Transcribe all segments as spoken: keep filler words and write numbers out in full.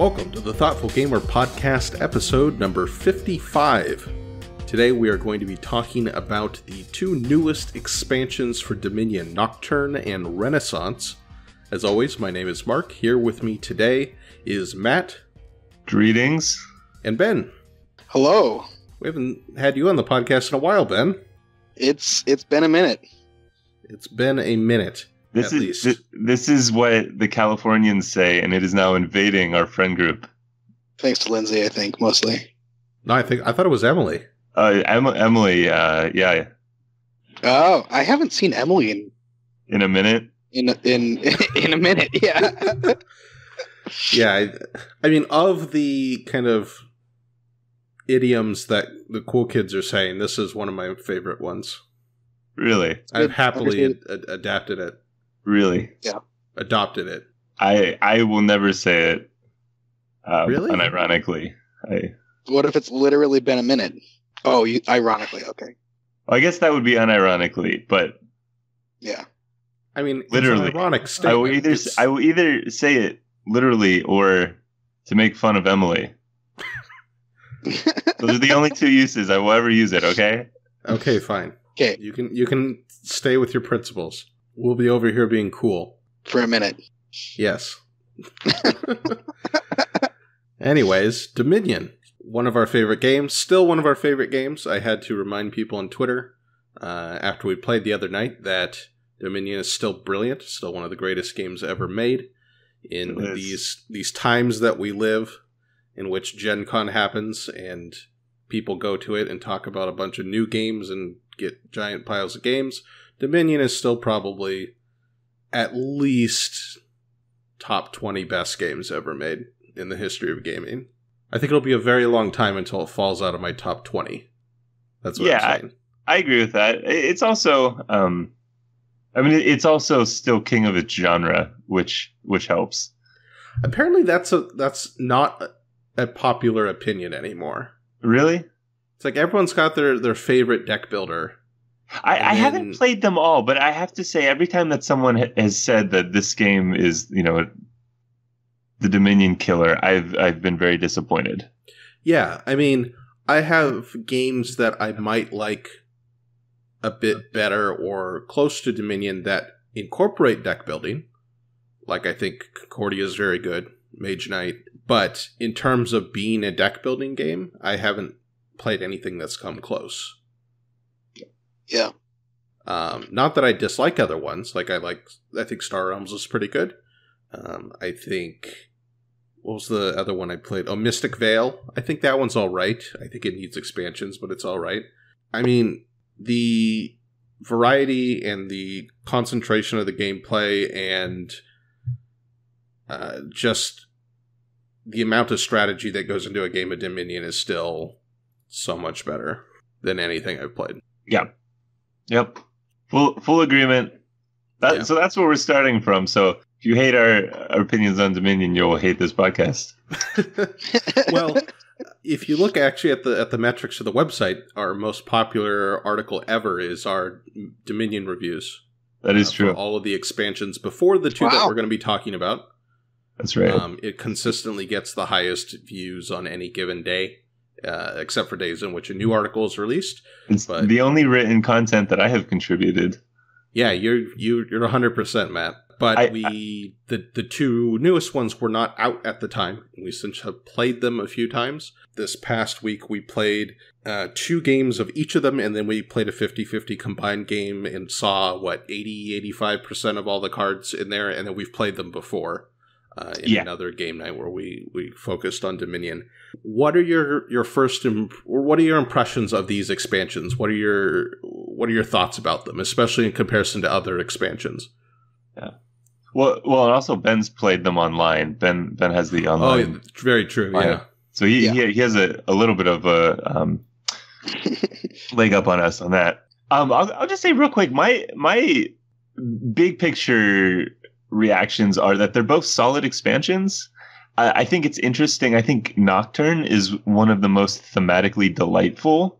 Welcome to the Thoughtful Gamer Podcast, episode number fifty-five. Today we are going to be talking about the two newest expansions for Dominion, Nocturne and Renaissance. As always, my name is Mark. Here with me today is Matt. Greetings. And Ben. Hello. We haven't had you on the podcast in a while, Ben. It's It's been a minute. It's been a minute. This at is th this is what the Californians say, and it is now invading our friend group. Thanks to Lindsay, I think mostly. No, I think I thought it was Emily. Uh, em Emily, uh, yeah. Oh, I haven't seen Emily in in a minute. In a, in in a minute, yeah. Yeah, I, I mean, of the kind of idioms that the cool kids are saying, this is one of my favorite ones. Really, I've happily ad ad adapted it. Really? Yeah. Adopted it. I I will never say it. Um, really? Unironically. I... What if it's literally been a minute? Oh, you, ironically, okay. Well, I guess that would be unironically, but... Yeah. I mean, literally, it's an ironic statement. I will, either, I will either say it literally or to make fun of Emily. Those are the only two uses I will ever use it, okay? Okay, fine. Okay. You can, you can stay with your principles. We'll be over here being cool. For a minute. Yes. Anyways, Dominion. One of our favorite games. Still one of our favorite games. I had to remind people on Twitter uh, after we played the other night that Dominion is still brilliant. Still one of the greatest games ever made. In these, these times that we live in which Gen Con happens and people go to it and talk about a bunch of new games and get giant piles of games, Dominion is still probably at least top twenty best games ever made in the history of gaming. I think it'll be a very long time until it falls out of my top twenty. That's what yeah, I'm saying. I, I agree with that. It's also, um, I mean, it's also still king of its genre, which which helps. Apparently, that's a that's not a popular opinion anymore. Really? It's like everyone's got their their favorite deck builder. I, I haven't played them all, but I have to say, every time that someone ha has said that this game is, you know, the Dominion killer, I've I've been very disappointed. Yeah, I mean, I have games that I might like a bit better or close to Dominion that incorporate deck building. Like, I think Concordia is very good, Mage Knight. But in terms of being a deck building game, I haven't played anything that's come close. Yeah. Um, not that I dislike other ones. Like, I like, I think Star Realms was pretty good. Um, I think, what was the other one I played? Oh, Mystic Vale. I think that one's all right. I think it needs expansions, but it's all right. I mean, the variety and the concentration of the gameplay and uh, just the amount of strategy that goes into a game of Dominion is still so much better than anything I've played. Yeah. Yep. Full full agreement. That, yeah. So that's where we're starting from. So if you hate our, our opinions on Dominion, you'll hate this podcast. Well, if you look actually at the at the metrics of the website, our most popular article ever is our Dominion reviews. That is uh, true. For all of the expansions before the two wow. that we're going to be talking about. That's right. Um, it consistently gets the highest views on any given day. Uh, except for days in which a new article is released. It's but, the only written content that I have contributed. Yeah, you're you, you're one hundred percent, Matt. But I, we I, the the two newest ones were not out at the time. We since have played them a few times. This past week we played uh, two games of each of them, and then we played a fifty fifty combined game and saw, what, eighty, eighty-five percent of all the cards in there, and then we've played them before. Uh, in yeah. another game night where we we focused on Dominion. What are your your first imp or what are your impressions of these expansions? What are your what are your thoughts about them, especially in comparison to other expansions? Yeah. Well, well, and also Ben's played them online. Ben Ben has the online. Oh, very true. Online. Yeah. So he, yeah. he he has a a little bit of a um, leg up on us on that. Um, I'll I'll just say real quick, my my big picture reactions are that they're both solid expansions. Uh, I think it's interesting. I think Nocturne is one of the most thematically delightful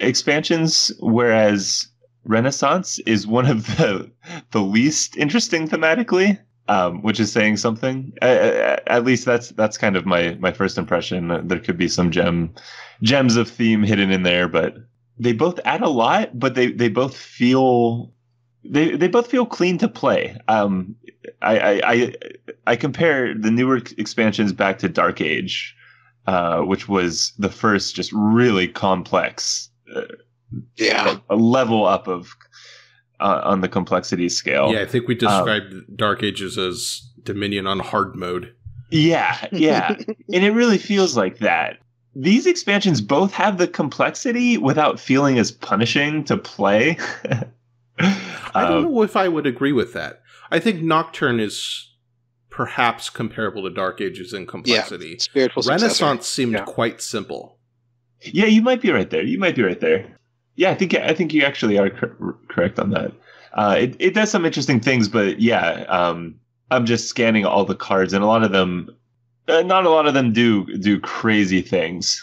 expansions, whereas Renaissance is one of the the least interesting thematically. um, which is saying something. I, I, at least that's that's kind of my my first impression. There could be some gem gems of theme hidden in there, but they both add a lot. But they they both feel they they both feel clean to play. Um, I, I I I compare the newer expansions back to Dark Age, uh, which was the first just really complex, uh, yeah, a level up of uh, on the complexity scale. Yeah, I think we described um, Dark Ages as Dominion on hard mode. Yeah, yeah, and it really feels like that. These expansions both have the complexity without feeling as punishing to play. I don't um, know if I would agree with that. I think Nocturne is perhaps comparable to Dark Ages in complexity. Yeah, spiritual Renaissance seemed yeah. quite simple. Yeah, you might be right there. You might be right there. Yeah, I think I think you actually are cor correct on that. Uh, it it does some interesting things, but yeah, um, I'm just scanning all the cards, and a lot of them, uh, not a lot of them do do crazy things.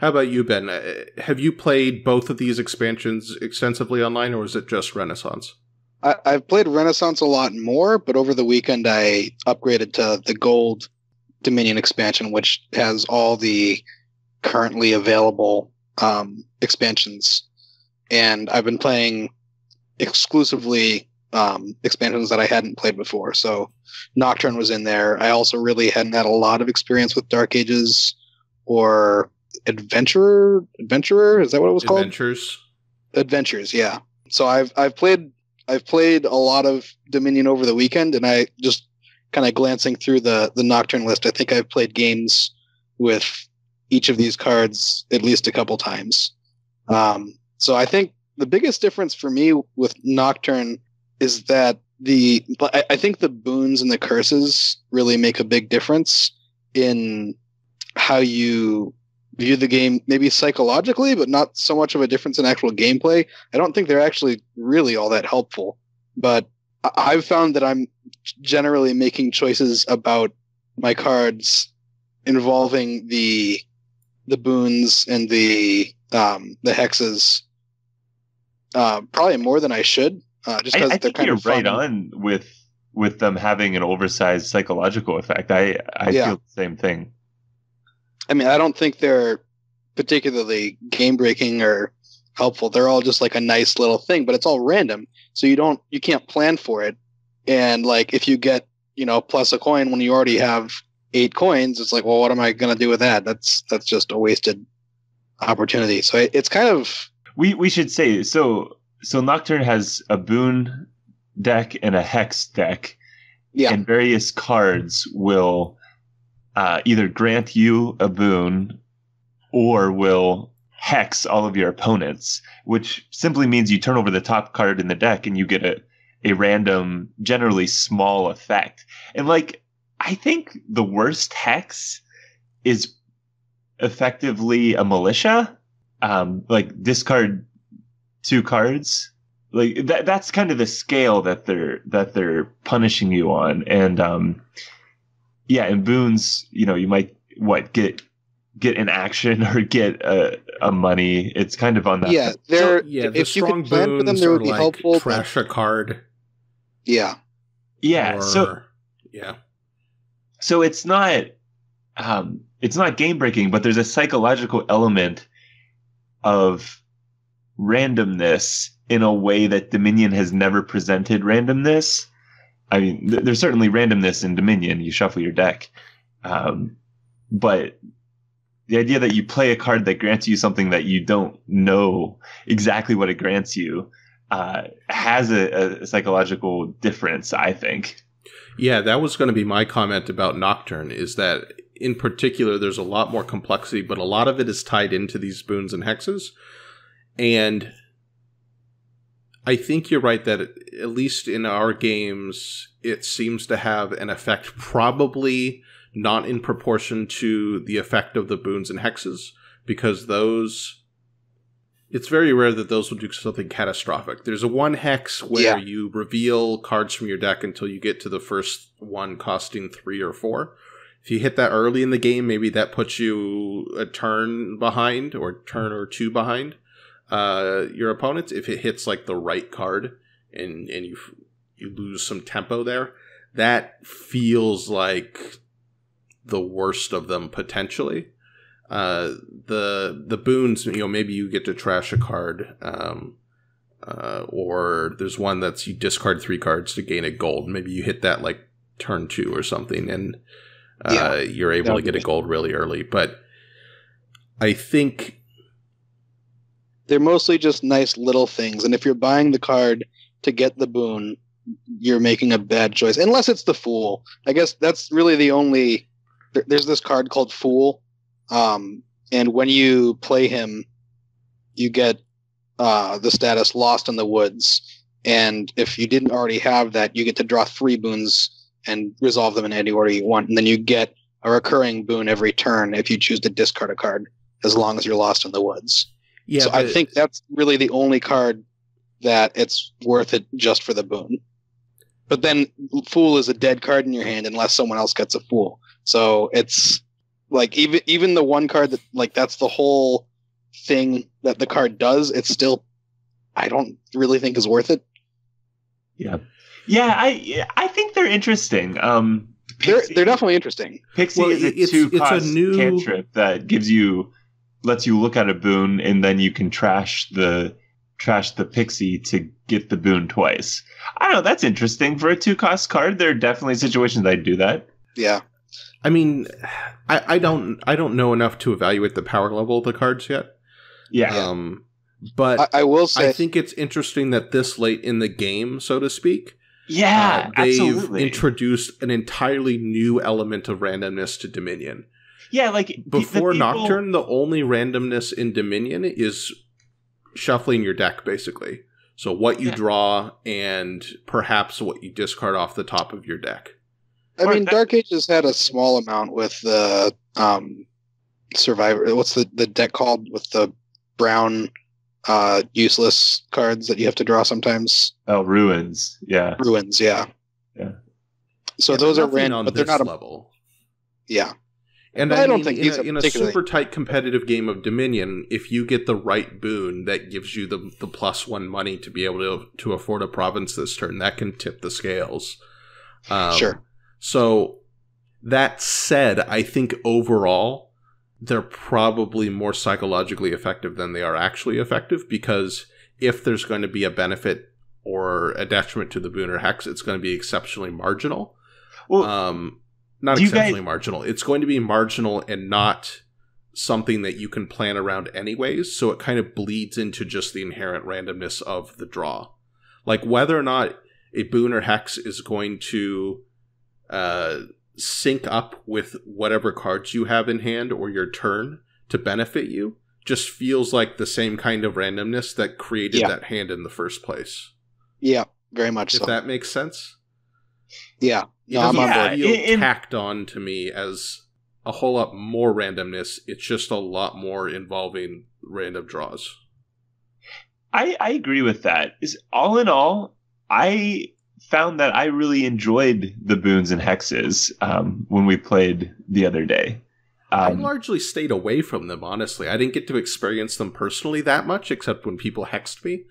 How about you, Ben? Uh, have you played both of these expansions extensively online, or is it just Renaissance? I, I've played Renaissance a lot more, but over the weekend I upgraded to the Gold Dominion expansion, which has all the currently available um, expansions. And I've been playing exclusively um, expansions that I hadn't played before. So Nocturne was in there. I also really hadn't had a lot of experience with Dark Ages or Adventurer. Adventurer, is that what it was called? Adventures. Adventures, yeah. So I've I've played. I've played a lot of Dominion over the weekend, and I just kind of glancing through the, the Nocturne list, I think I've played games with each of these cards at least a couple times. Um, so I think the biggest difference for me with Nocturne is that the, I, I think the boons and the curses really make a big difference in how you view the game, maybe psychologically, but not so much of a difference in actual gameplay. I don't think they're actually really all that helpful, but I've found that I'm generally making choices about my cards involving the the boons and the um, the hexes uh, probably more than I should. Uh, just because they're kind of fun. Right on with with them having an oversized psychological effect. I I yeah. feel the same thing. I mean, I don't think they're particularly game-breaking or helpful. They're all just like a nice little thing, but it's all random, so you don't, you can't plan for it. And like, if you get, you know, plus a coin when you already have eight coins, it's like, well, what am I going to do with that? That's that's just a wasted opportunity. So it, it's kind of we we should say so. So Nocturne has a boon deck and a hex deck, yeah, and various cards will. Uh, either grant you a boon or will hex all of your opponents, which simply means you turn over the top card in the deck and you get a, a random, generally small effect. And, like, I think the worst hex is effectively a militia, um, like discard two cards. Like that, that's kind of the scale that they're, that they're punishing you on. And, um, yeah, and boons, you know, you might what get get an action or get a, a money. It's kind of on that. Yeah, they're so, yeah, if the you can plan for them, they would be like helpful. Trash a card. Yeah, yeah. Or, so yeah, so it's not um, it's not game breaking, but there's a psychological element of randomness in a way that Dominion has never presented randomness. I mean, th there's certainly randomness in Dominion. You shuffle your deck. Um, but the idea that you play a card that grants you something that you don't know exactly what it grants you uh, has a, a psychological difference, I think. Yeah, that was going to be my comment about Nocturne, is that in particular, there's a lot more complexity, but a lot of it is tied into these boons and hexes. And I think you're right that it, at least in our games, it seems to have an effect probably not in proportion to the effect of the boons and hexes, because those, it's very rare that those will do something catastrophic. There's a one hex where yeah. you reveal cards from your deck until you get to the first one costing three or four. If you hit that early in the game, maybe that puts you a turn behind or turn or two behind uh, your opponents. If it hits like the right card, and and you you lose some tempo there, that feels like the worst of them potentially. Uh, the the boons, you know, maybe you get to trash a card, um, uh, or there's one that's you discard three cards to gain a gold. Maybe you hit that like turn two or something, and uh, yeah, you're able to get a gold really early. But I think they're mostly just nice little things, and if you're buying the card to get the boon, you're making a bad choice, unless it's the Fool. I guess that's really the only. There, there's this card called Fool. Um, and when you play him, you get uh, the status Lost in the Woods. And if you didn't already have that, you get to draw three boons and resolve them in any order you want. And then you get a recurring boon every turn if you choose to discard a card, as long as you're Lost in the Woods. Yeah, so I think that's really the only card that it's worth it just for the boon. But then Fool is a dead card in your hand unless someone else gets a Fool. So it's... Like, even even the one card that, like, that's the whole thing that the card does, it's still, I don't really think is worth it. Yeah. Yeah, I I think they're interesting. Um, Pixie, they're, they're definitely interesting. Pixie well, is a it's, two-cost it's a new... cantrip that gives you, lets you look at a boon, and then you can trash the trash the Pixie to get the boon twice. I don't know, that's interesting. For a two-cost card, there are definitely situations I'd do that. Yeah. I mean, I, I don't I don't know enough to evaluate the power level of the cards yet. Yeah. Um, but I, I will say I think it's interesting that this late in the game, so to speak, yeah, uh, they've absolutely introduced an entirely new element of randomness to Dominion. Yeah, like before the people... Nocturne, the only randomness in Dominion is shuffling your deck, basically. So what you yeah. draw and perhaps what you discard off the top of your deck. I mean, Dark Ages had a small amount with the um, Survivor. What's the, the deck called with the brown uh, useless cards that you have to draw sometimes? Oh, Ruins. Yeah. Ruins. Yeah. Yeah. So yeah, those are random, but they're not a level. Yeah. And I, I don't mean, think in, these a, are in a super tight competitive game of Dominion, if you get the right boon that gives you the the plus one money to be able to to afford a province this turn, that can tip the scales. Um, sure. So, that said, I think overall, they're probably more psychologically effective than they are actually effective, because if there's going to be a benefit or a detriment to the boon or hex, it's going to be exceptionally marginal. Well, um, not exceptionally guys- marginal. It's going to be marginal and not something that you can plan around anyways, so it kind of bleeds into just the inherent randomness of the draw. Like, whether or not a boon or hex is going to... Uh, sync up with whatever cards you have in hand or your turn to benefit you just feels like the same kind of randomness that created yeah. that hand in the first place. Yeah, very much if so. If that makes sense? Yeah. No, I'm on board. It tacked on to me as a whole lot more randomness. It's just a lot more involving random draws. I, I agree with that. Is all in all, I... found that I really enjoyed the boons and hexes um, when we played the other day. Um, I largely stayed away from them, honestly. I didn't get to experience them personally that much, except when people hexed me.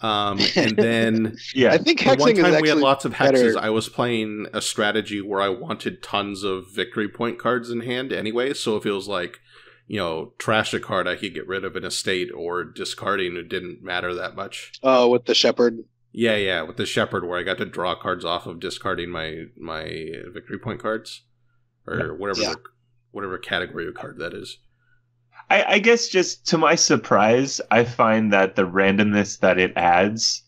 Um, and then yeah, I think hexing one time is we had lots of hexes, better. I was playing a strategy where I wanted tons of victory point cards in hand anyway, so if it was like, you know, trash a card I could get rid of an estate or discarding, it didn't matter that much. Oh, with the Shepherd? Yeah, yeah, with the Shepherd, where I got to draw cards off of discarding my my victory point cards, or whatever yeah. the, whatever category of card that is. I, I guess just to my surprise, I find that the randomness that it adds,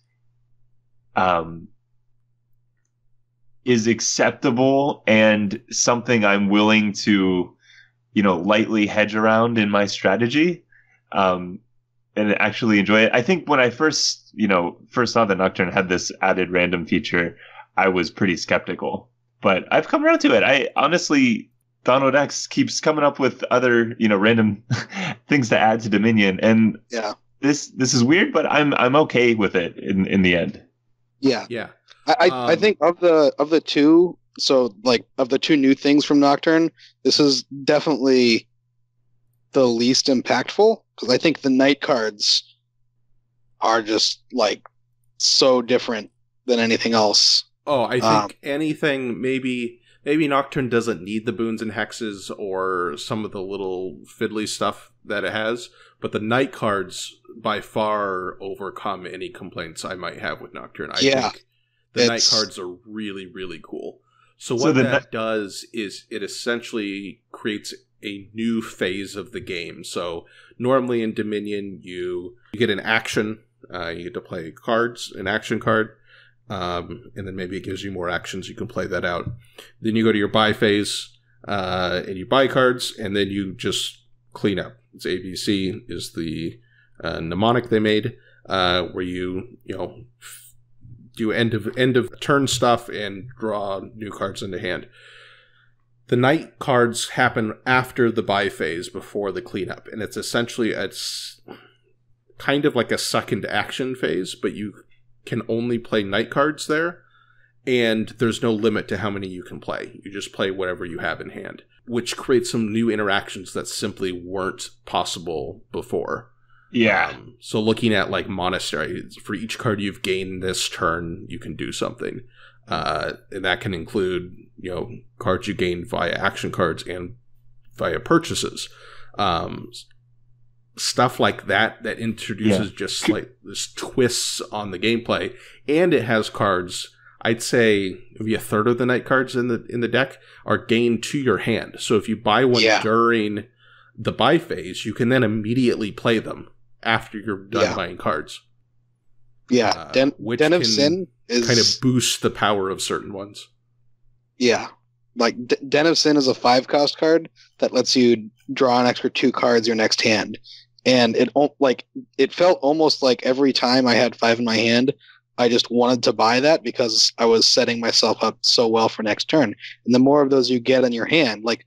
um, is acceptable and something I'm willing to, you know, lightly hedge around in my strategy. Um, and actually enjoy it. I think when I first, you know, first saw that Nocturne had this added random feature, I was pretty skeptical. But I've come around to it. I honestly, Donald X keeps coming up with other, you know, random things to add to Dominion, and yeah, this this is weird, but I'm I'm okay with it in in the end. Yeah, yeah. I I, um, I think of the of the two, so like of the two new things from Nocturne, this is definitely the least impactful, because I think the night cards are just like so different than anything else. Oh, I think um, anything, maybe maybe Nocturne doesn't need the boons and hexes or some of the little fiddly stuff that it has, but the night cards by far overcome any complaints I might have with Nocturne. I yeah, think the night cards are really, really cool. So what so the, that does is it essentially creates a new phase of the game. So normally in Dominion, you, you get an action, uh, you get to play cards, an action card. Um, and then maybe it gives you more actions. You can play that out. Then you go to your buy phase, uh, and you buy cards, and then you just clean up. It's A B C is the uh, mnemonic they made, uh, where you you know do end of end of turn stuff and draw new cards into hand. The night cards happen after the buy phase, before the cleanup, and it's essentially it's kind of like a second action phase, but you can only play night cards there, and there's no limit to how many you can play. You just play whatever you have in hand, which creates some new interactions that simply weren't possible before. Yeah. Um, so looking at like Monastery, for each card you've gained this turn, you can do something. Uh, and that can include, you know, cards you gain via action cards and via purchases. Um, stuff like that that introduces yeah. just like this twists on the gameplay, and it has cards. I'd say maybe a third of the night cards in the in the deck are gained to your hand. So if you buy one yeah. during the buy phase, you can then immediately play them after you're done yeah. buying cards. Yeah, uh, Den, which Den of can Sin is kind of boost the power of certain ones. Yeah, like D Den of Sin is a five cost card that lets you draw an extra two cards your next hand. And it like it felt almost like every time I had five in my hand, I just wanted to buy that because I was setting myself up so well for next turn. And the more of those you get in your hand, like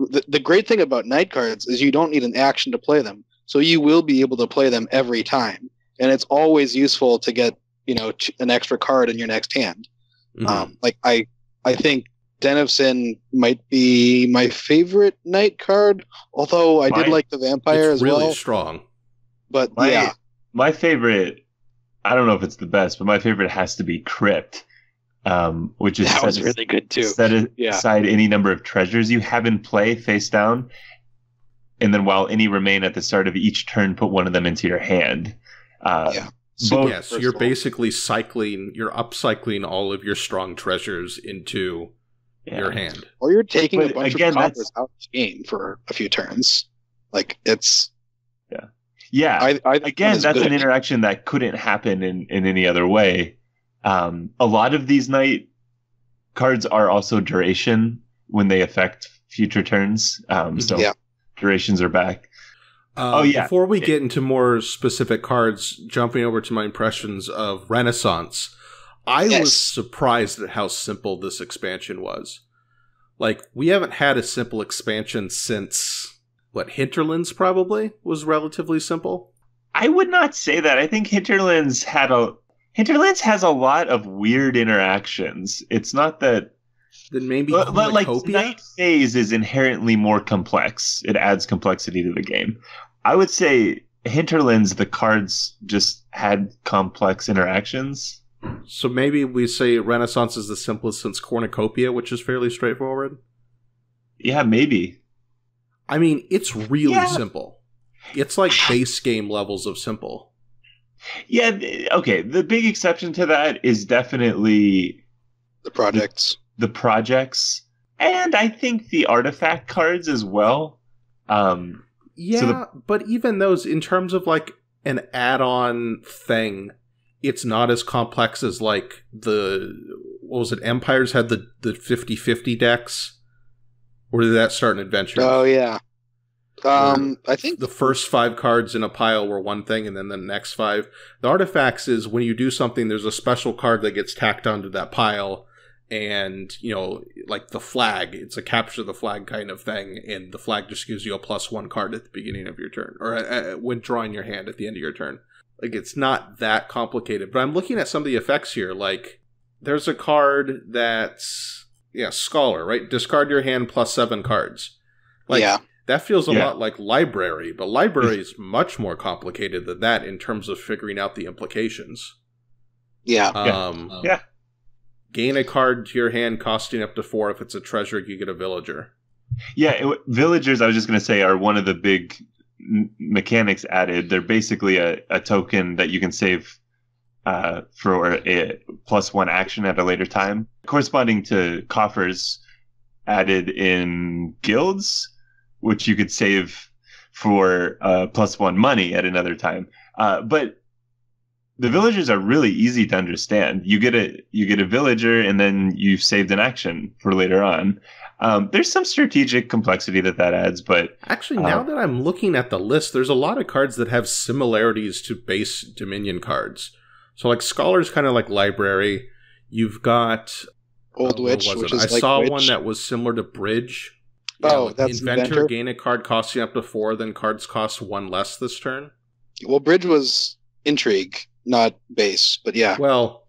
the, the great thing about night cards is you don't need an action to play them. So you will be able to play them every time. And it's always useful to get, you know, an extra card in your next hand. Mm-hmm. Um, like I, I think Den of Sin might be my favorite night card, although I my, did like the Vampire as really well. It's really strong. But my, yeah. My favorite, I don't know if it's the best, but my favorite has to be Crypt, um, which is that set was really good too. Set aside yeah. any number of treasures you have in play face down, and then while any remain at the start of each turn, put one of them into your hand. Uh, yeah. So, yeah, so you're basically cycling, you're upcycling all of your strong treasures into... Yeah. your hand, or you're taking but a bunch again, of coppers out of the game for a few turns. Like it's, yeah, yeah. I, I again, that's good. An interaction that couldn't happen in in any other way. Um, a lot of these night cards are also duration when they affect future turns. Um, so yeah. durations are back. Uh, oh yeah. Before we it, get into more specific cards, jumping over to my impressions of Renaissance. I yes. was surprised at how simple this expansion was. Like, we haven't had a simple expansion since, what, Hinterlands probably was relatively simple? I would not say that. I think Hinterlands had a... Hinterlands has a lot of weird interactions. It's not that... Then maybe... But, but like, night phase is inherently more complex. It adds complexity to the game. I would say Hinterlands, the cards just had complex interactions. So maybe we say Renaissance is the simplest since Cornucopia, which is fairly straightforward. Yeah, maybe. I mean, it's really yeah. simple. It's like base game levels of simple. Yeah, okay. The big exception to that is definitely... The projects. The, the projects. And I think the artifact cards as well. Um, yeah, so the, but even those, in terms of like an add-on thing... It's not as complex as, like, the, what was it, Empires had the fifty fifty decks? Or did that start in Adventures? Oh, yeah. Um, I think... The first five cards in a pile were one thing, and then the next five. The artifacts is, when you do something, there's a special card that gets tacked onto that pile, and, you know, like the flag, it's a capture the flag kind of thing, and the flag just gives you a plus one card at the beginning of your turn, or uh, when drawing your hand at the end of your turn. Like, it's not that complicated. But I'm looking at some of the effects here. Like, there's a card that's, yeah, Scholar, right? Discard your hand plus seven cards. Like, yeah. that feels a yeah. lot like Library. But Library is much more complicated than that in terms of figuring out the implications. Yeah. Um, yeah. Gain a card to your hand costing up to four. If it's a treasure, you get a villager. Yeah, it, villagers, I was just going to say, are one of the big m- mechanics added. They're basically a, a token that you can save uh, for a plus one action at a later time. Corresponding to coffers added in guilds, which you could save for uh, plus one money at another time. Uh, but the villagers are really easy to understand. You get a you get a villager, and then you've saved an action for later on. Um, there's some strategic complexity that that adds, but actually, now uh, that I'm looking at the list, there's a lot of cards that have similarities to base Dominion cards. So, like Scholar's kind of like library. You've got Old Witch, which is I like saw Witch. One that was similar to Bridge. Oh, yeah, like that's Inventor, Inventor. Gain a card costing up to four. Then cards cost one less this turn. Well, Bridge was Intrigue. Not base, but yeah. Well,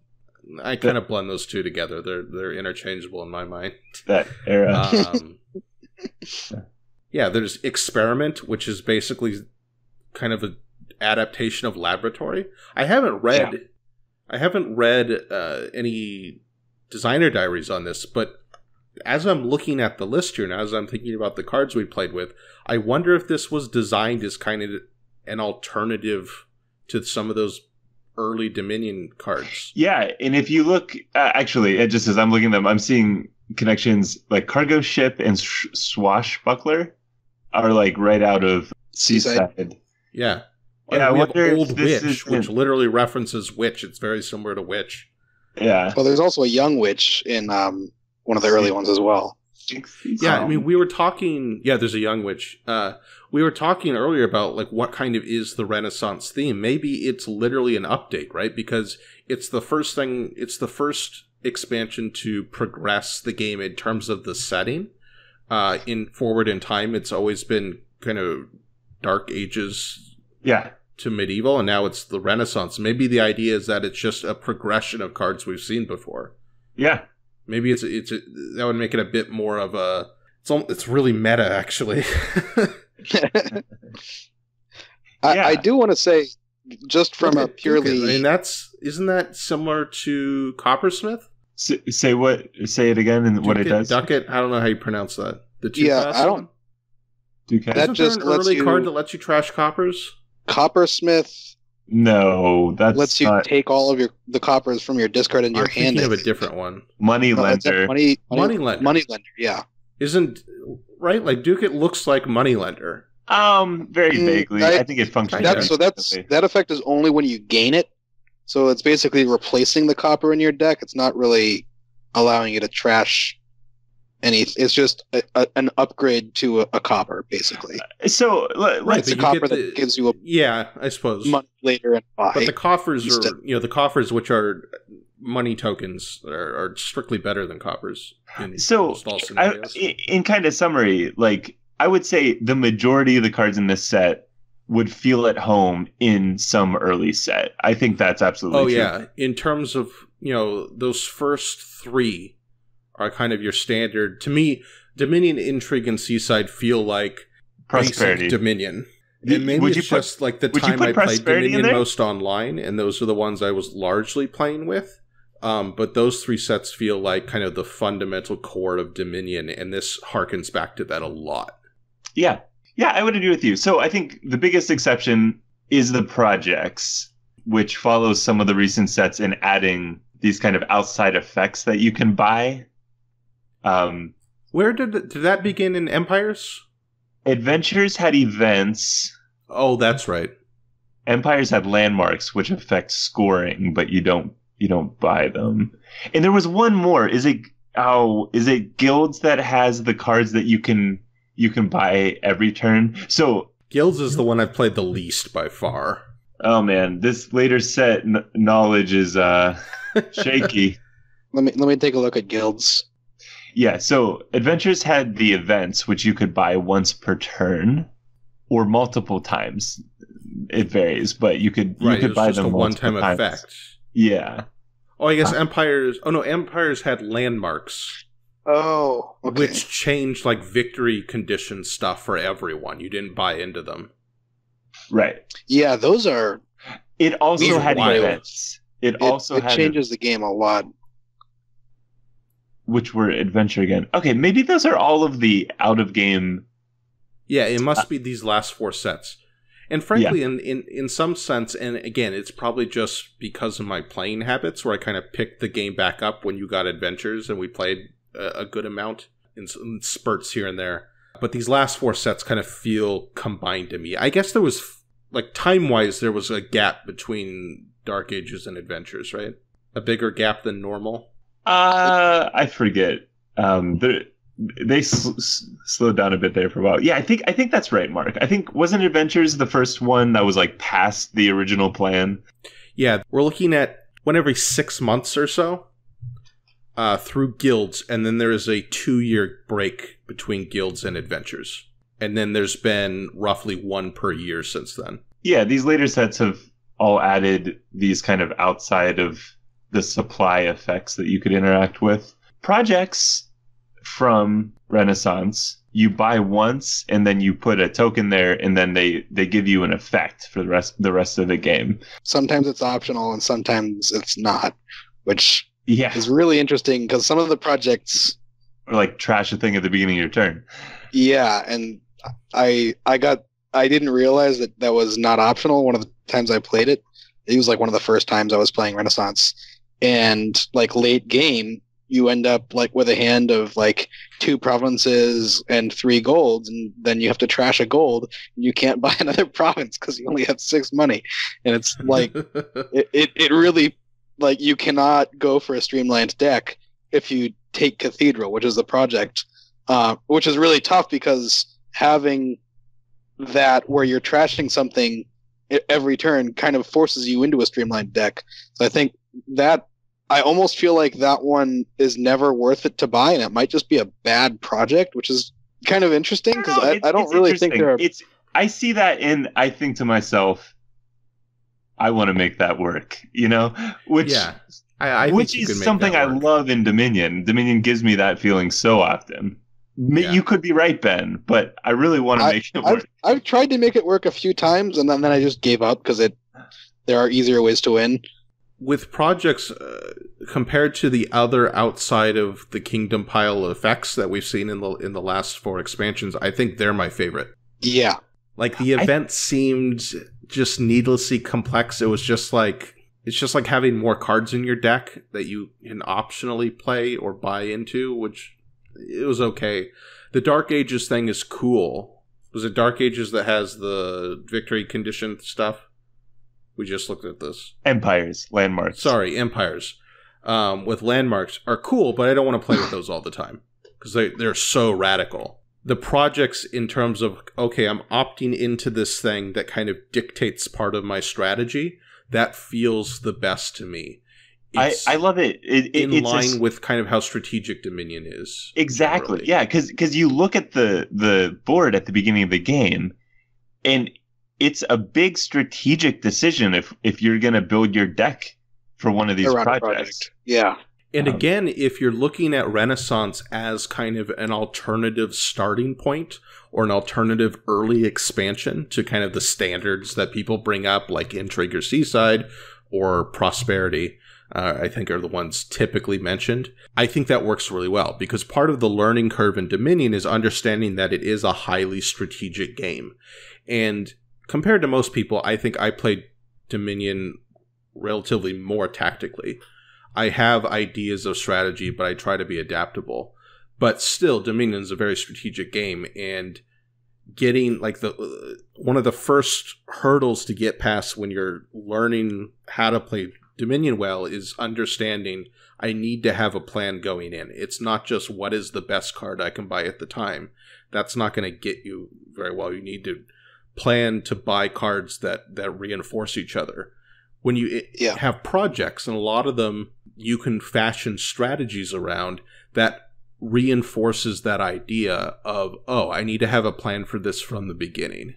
I kind of blend those two together. They're they're interchangeable in my mind. That era. Um, yeah, there's Experiment, which is basically kind of an adaptation of Laboratory. I haven't read, yeah. I haven't read uh, any designer diaries on this, but as I'm looking at the list here, and as I'm thinking about the cards we played with, I wonder if this was designed as kind of an alternative to some of those early Dominion cards. Yeah, and if you look, uh, actually, just as I'm looking at them, I'm seeing connections like Cargo Ship and sh- Swashbuckler are like right out of Seaside. Seaside. Yeah. And I wonder Old if this Witch, is which in... literally references Witch. It's very similar to Witch. Yeah. Well, there's also a Young Witch in um, one of the early ones as well. Yeah, I mean, we were talking... Yeah, there's a Young Witch. Uh, we were talking earlier about, like, what kind of is the Renaissance theme. Maybe it's literally an update, right? Because it's the first thing... It's the first expansion to progress the game in terms of the setting. Uh, in forward in time, it's always been kind of Dark Ages yeah. to medieval, and now it's the Renaissance. Maybe the idea is that it's just a progression of cards we've seen before. Yeah. Maybe it's it's a, that would make it a bit more of a it's it's really meta actually. I, yeah. I do want to say just from a purely I mean that's isn't that similar to Coppersmith? S- say what? Say it again and Duke what it, it does. Ducat. I don't know how you pronounce that. The Ducat. Yeah, I don't. Ducat. That just an lets early you, card that lets you trash coppers. Coppersmith. No, that's lets you not... take all of your the coppers from your discard into I'm your hand. You have a different one. Money no, lender. Money, money, money lender. Money lender. Yeah. Isn't right? Like Ducat looks like money lender. Um, very vaguely. Mm, I, I think it functions. That, so that's that effect is only when you gain it. So it's basically replacing the copper in your deck. It's not really allowing you to trash any. It's just a, a, an upgrade to a, a copper, basically. So l- right, it's a copper the, that gives you a yeah, I suppose month later and buy. But the coffers instead. Are you know the coffers, which are money tokens, are, are strictly better than coppers. In so I, in kind of summary, like I would say, the majority of the cards in this set would feel at home in some early set. I think that's absolutely. Oh true. Yeah, in terms of you know those first three. Are kind of your standard to me. Dominion, Intrigue, and Seaside feel like Prosperity Dominion. And maybe would it's put, just like the time I played Dominion most online, and those are the ones I was largely playing with. Um, but those three sets feel like kind of the fundamental core of Dominion, and this harkens back to that a lot. Yeah, yeah, I would agree with you. So I think the biggest exception is the projects, which follows some of the recent sets in adding these kind of outside effects that you can buy. Um, Where did, the, did that begin in Empires? Adventures had events. Oh, that's right. Empires had landmarks, which affect scoring, but you don't you don't buy them. And there was one more. Is it oh, is it Guilds that has the cards that you can you can buy every turn? So Guilds is the one I've played the least by far. Oh man, this later set n- knowledge is uh, shaky. Let me let me take a look at Guilds. Yeah, so Adventures had the events, which you could buy once per turn or multiple times. It varies, but you could you right, could buy them multiple times. Right, it was just a one-time effect. Yeah. Oh, I guess Empires... Oh, no, Empires had landmarks. Oh, okay. Which changed, like, victory condition stuff for everyone. You didn't buy into them. Right. Yeah, those are... It also had wild. Events. It, it also it had... It changes the game a lot. which were adventure again. Okay, maybe those are all of the out-of-game... Yeah, it must uh, be these last four sets. And frankly, yeah. in, in, in some sense, and again, it's probably just because of my playing habits where I kind of picked the game back up when you got Adventures and we played a, a good amount in, in spurts here and there. But these last four sets kind of feel combined to me. I guess there was, like, time-wise, there was a gap between Dark Ages and Adventures, right? A bigger gap than normal? Uh, I forget. Um, there... They sl slowed down a bit there for a while. Yeah, I think I think that's right, Mark. I think, wasn't Adventures the first one that was, like, past the original plan? Yeah, we're looking at one every six months or so uh, through Guilds, and then there is a two-year break between Guilds and Adventures. And then there's been roughly one per year since then. Yeah, these later sets have all added these kind of outside of the supply effects that you could interact with. Projects... from Renaissance, you buy once and then you put a token there, and then they they give you an effect for the rest the rest of the game. Sometimes it's optional and sometimes it's not, which yeah is really interesting, because some of the projects are like trash a thing at the beginning of your turn. Yeah, and i i got i didn't realize that that was not optional one of the times I played it. It was like one of the first times I was playing Renaissance, and like late game you end up like with a hand of like two provinces and three golds, and then you have to trash a gold. And you can't buy another province because you only have six money, and it's like it, it it really, like, you cannot go for a streamlined deck if you take Cathedral, which is the project, uh, which is really tough, because having that where you're trashing something every turn kind of forces you into a streamlined deck. So I think that. I almost feel like that one is never worth it to buy, and it might just be a bad project, which is kind of interesting, because no, I, I don't really think there are... It's, I see that, and I think to myself, I want to make that work, you know? Which, yeah, I, I which think is something I love in Dominion. Dominion gives me that feeling so often. Yeah. You could be right, Ben, but I really want to I, make it I've, work. I've tried to make it work a few times, and then, then I just gave up, because it there are easier ways to win. With projects, uh, compared to the other outside of the kingdom pile effects that we've seen in the in the last four expansions, I think they're my favorite. Yeah. Like, the event I... seemed just needlessly complex. It was just like, it's just like having more cards in your deck that you can optionally play or buy into, which it was okay. The Dark Ages thing is cool. Was it Dark Ages that has the victory condition stuff? We just looked at this. Empires, landmarks. Sorry, Empires. Um, with landmarks are cool, but I don't want to play with those all the time because they, they're so radical. The projects in terms of, okay, I'm opting into this thing that kind of dictates part of my strategy, that feels the best to me. It's I, I love it. it, it in it's line a, with kind of how strategic Dominion is. Exactly, generally. Yeah, because because you look at the, the board at the beginning of the game, and... it's a big strategic decision if if you're going to build your deck for one of these projects. Project. Yeah. And um, again, if you're looking at Renaissance as kind of an alternative starting point or an alternative early expansion to kind of the standards that people bring up, like Intrigue or Seaside or Prosperity, uh, I think are the ones typically mentioned, I think that works really well, because part of the learning curve in Dominion is understanding that it is a highly strategic game. And... compared to most people, I think I played Dominion relatively more tactically. I have ideas of strategy, but I try to be adaptable. But still, Dominion is a very strategic game, and getting like the one of the first hurdles to get past when you're learning how to play Dominion well is understanding I need to have a plan going in. It's not just what is the best card I can buy at the time. That's not going to get you very well. You need to plan to buy cards that that reinforce each other. When you yeah. have projects, and a lot of them you can fashion strategies around that reinforces that idea of, oh, I need to have a plan for this from the beginning.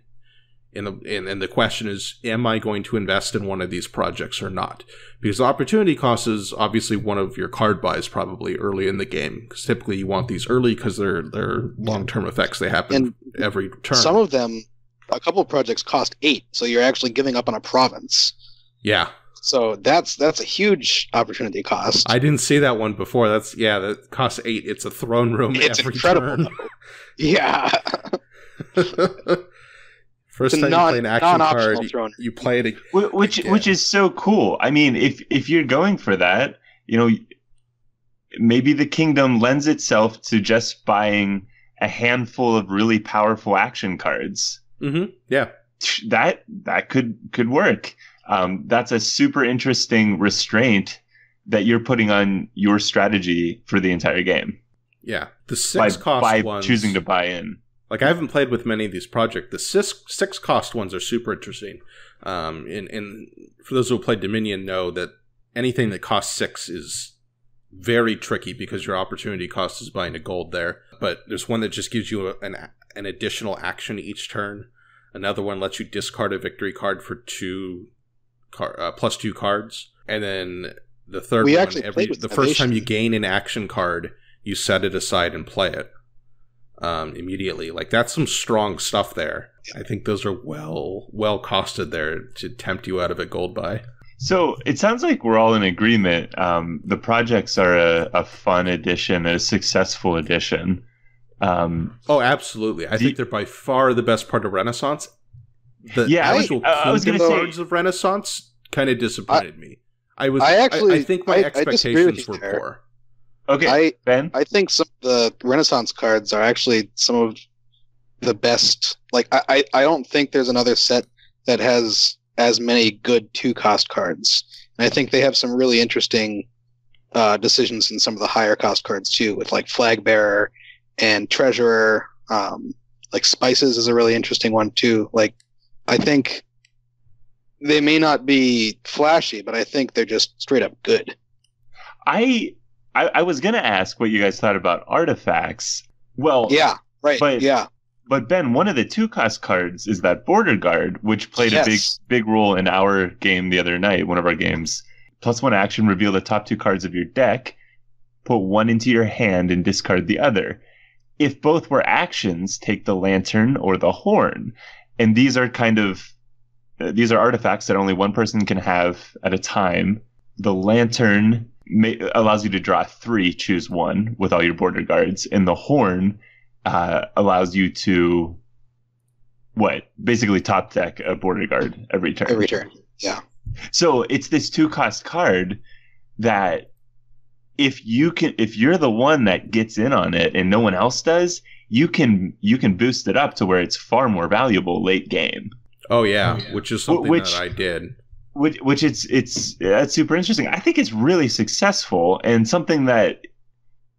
And the, and, and the question is, am I going to invest in one of these projects or not? Because the opportunity cost is obviously one of your card buys probably early in the game, because typically you want these early because they're, they're long-term effects. They happen and every turn. Some of them... a couple of projects cost eight, so you're actually giving up on a province. Yeah. So that's that's a huge opportunity cost. I didn't see that one before. That's yeah, that costs eight. It's a throne room. It's every incredible. Turn. Yeah. First time non, you play an action card, throne. You, you play it again. Which which is so cool. I mean, if if you're going for that, you know, maybe the kingdom lends itself to just buying a handful of really powerful action cards. Mm-hmm. Yeah. That that could could work. Um, that's a super interesting restraint that you're putting on your strategy for the entire game. Yeah, the six by, cost by ones, choosing to buy in. Like I haven't played with many of these projects. The six six cost ones are super interesting. Um, and and for those who play Dominion, know that anything that costs six is very tricky because your opportunity cost is buying a gold there. But there's one that just gives you an an additional action each turn. Another one lets you discard a victory card for two. Car, uh, plus two cards, and then the third we one, every, the first time you gain an action card, you set it aside and play it um, immediately. Like, that's some strong stuff there. I think those are well, well costed there to tempt you out of a gold buy. So it sounds like we're all in agreement. Um, the projects are a, a fun addition, a successful addition. Um, oh, absolutely. I think they're by far the best part of Renaissance. The yeah, actual I, uh, I was going to say of Renaissance kind of disappointed I, me. I was, I actually, I, I think my I, expectations I were there. poor. Okay, I, Ben, I think some of the Renaissance cards are actually some of the best. Like, I, I, I don't think there's another set that has as many good two-cost cards, and I think they have some really interesting uh, decisions in some of the higher-cost cards too, with like Flagbearer and Treasurer. Um, like Spices is a really interesting one too. Like. I think they may not be flashy, but I think they're just straight up good. I I, I was going to ask what you guys thought about artifacts. Well, yeah, right. But, yeah. But Ben, one of the two cost cards is that Border Guard, which played yes. a big big role in our game the other night, one of our games. Plus one action, reveal the top two cards of your deck, put one into your hand, and discard the other. If both were actions, take the Lantern or the Horn. And these are kind of, uh, these are artifacts that only one person can have at a time. The Lantern may, allows you to draw three, choose one with all your border guards. And the Horn uh, allows you to, what, basically top deck a border guard every turn. Every turn, yeah. So it's this two-cost card that if you can, if you're the one that gets in on it and no one else does, you can you can boost it up to where it's far more valuable late game. Oh yeah, yeah. which is something which, that I did. Which which it's it's that's super interesting. I think it's really successful and something that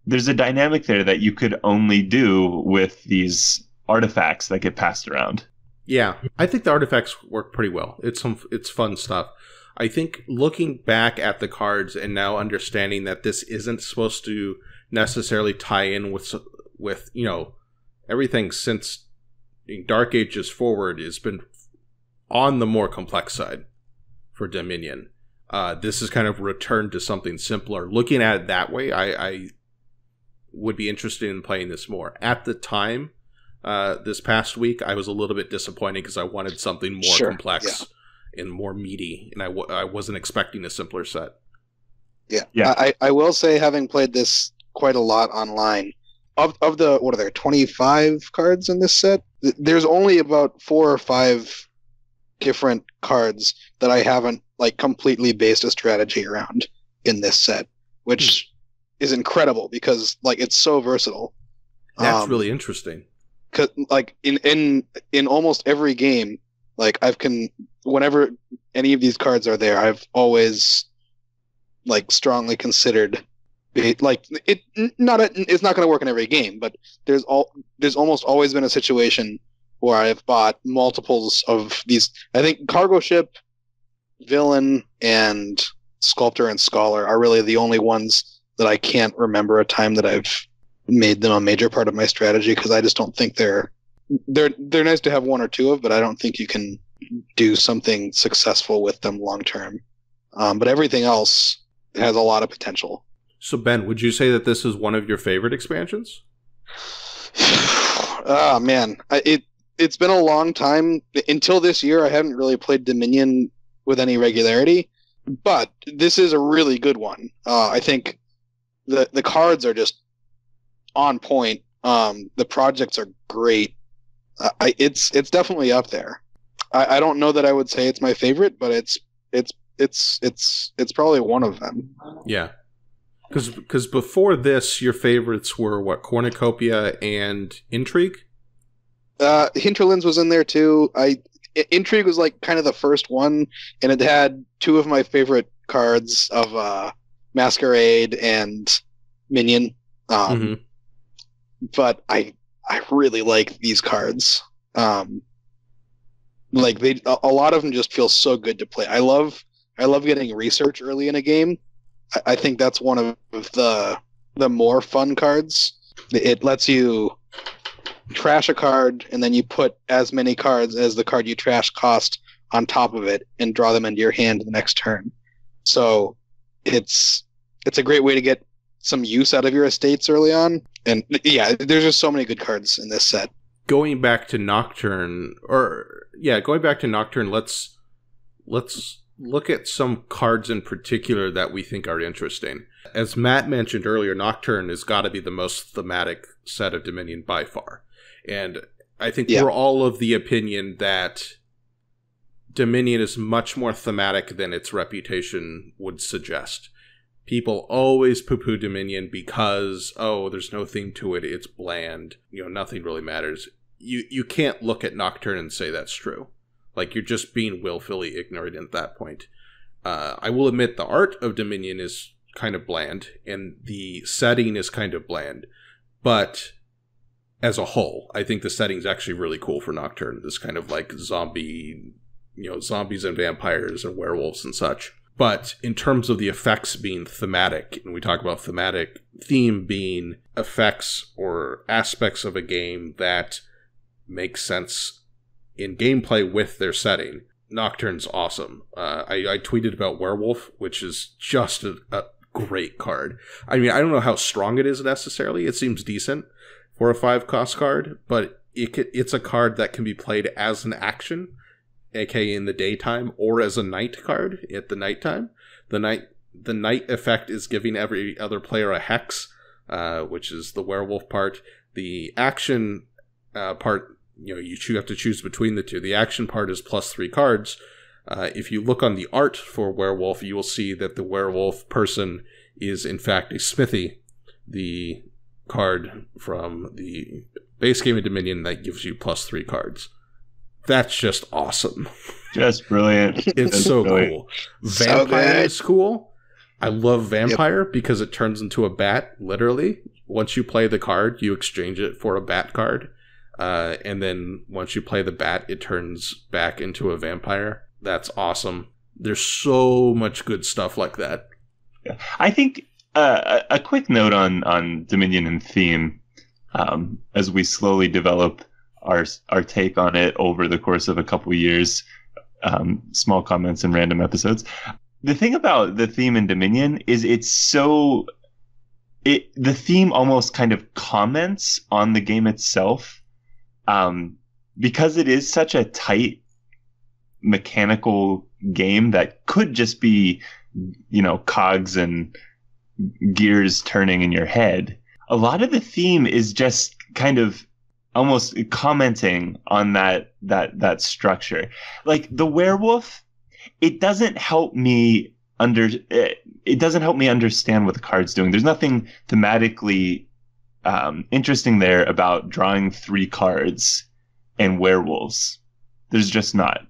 there's a dynamic there that you could only do with these artifacts that get passed around. Yeah, I think the artifacts work pretty well. It's some it's fun stuff. I think looking back at the cards and now understanding that this isn't supposed to necessarily tie in with with you know everything since Dark Ages forward has been on the more complex side for Dominion. Uh, this is kind of returned to something simpler. Looking at it that way, I, I would be interested in playing this more. At the time, uh, this past week, I was a little bit disappointed because I wanted something more sure, complex yeah. and more meaty, and I, w I wasn't expecting a simpler set. Yeah, yeah. I, I will say, having played this quite a lot online, Of of the what are there twenty-five cards in this set? There's only about four or five different cards that I haven't like completely based a strategy around in this set, which is incredible because like it's so versatile. That's um, really interesting. 'Cause like in in in almost every game, like I've can whenever any of these cards are there, I've always like strongly considered. It, like it, not a, it's not going to work in every game, but there's all there's almost always been a situation where I've bought multiples of these. I think Cargo Ship, Villain, and Sculptor and Scholar are really the only ones that I can't remember a time that I've made them a major part of my strategy because I just don't think they're they're they're nice to have one or two of, but I don't think you can do something successful with them long term. Um, but everything else has a lot of potential. So, Ben, would you say that this is one of your favorite expansions? Oh, man. I, it, it's been a long time. Until this year, I hadn't really played Dominion with any regularity. But this is a really good one. Uh, I think the the cards are just on point. Um, the projects are great. Uh, I, it's it's definitely up there. I, I don't know that I would say it's my favorite, but it's it's it's it's it's probably one of them. Yeah, because because before this, your favorites were what? Cornucopia and Intrigue. Uh, Hinterlands was in there too. I. Intrigue was like kind of the first one, and it had two of my favorite cards of uh, Masquerade and Minion. Um, mm-hmm. But I I really like these cards. Um, like they, a, a lot of them just feel so good to play. I love I love getting research early in a game. I, I think that's one of the the more fun cards. It lets you trash a card, and then you put as many cards as the card you trash cost on top of it and draw them into your hand the next turn. So it's it's a great way to get some use out of your estates early on. And yeah, there's just so many good cards in this set. Going back to Nocturne, or yeah, going back to Nocturne, let's let's look at some cards in particular that we think are interesting. As Matt mentioned earlier, Nocturne has got to be the most thematic set of Dominion by far. And I think yeah. we're all of the opinion that Dominion is much more thematic than its reputation would suggest. People always poo-poo Dominion because, oh, there's no theme to it, it's bland, you know, nothing really matters. You you can't look at Nocturne and say that's true. Like, you're just being willfully ignorant at that point. Uh, I will admit the art of Dominion is kind of bland, and the setting is kind of bland, but as a whole, I think the setting's actually really cool for Nocturne. This kind of like zombie, you know, zombies and vampires and werewolves and such. But in terms of the effects being thematic, and we talk about thematic, theme being effects or aspects of a game that make sense in gameplay with their setting, Nocturne's awesome. Uh, I, I tweeted about Werewolf, which is just a, a great card. I mean, I don't know how strong it is necessarily. It seems decent for a five cost card, but it it's a card that can be played as an action, aka in the daytime, or as a night card at the nighttime. The night the night effect is giving every other player a hex, uh, which is the werewolf part. The action uh, part, you know, you have to choose between the two. The action part is plus three cards. Uh, if you look on the art for werewolf, you will see that the werewolf person is in fact a smithy. The card from the base game of Dominion that gives you plus three cards. That's just awesome. Just brilliant. It's That's so brilliant. Cool. Vampire so is cool. I love Vampire yep. because it turns into a bat, literally. Once you play the card, you exchange it for a bat card. Uh, and then once you play the bat, it turns back into a vampire. That's awesome. There's so much good stuff like that. Yeah. I think... Uh, a, a quick note on, on Dominion and theme um, as we slowly develop our our take on it over the course of a couple years, um, small comments and random episodes. The thing about the theme in Dominion is it's so... it the theme almost kind of comments on the game itself, um, because it is such a tight mechanical game that could just be, you know, cogs and gears turning in your head. A lot of the theme is just kind of almost commenting on that that that structure. Like the werewolf, it doesn't help me under it, it doesn't help me understand what the card's doing. There's nothing thematically um, interesting there about drawing three cards and werewolves. There's just not.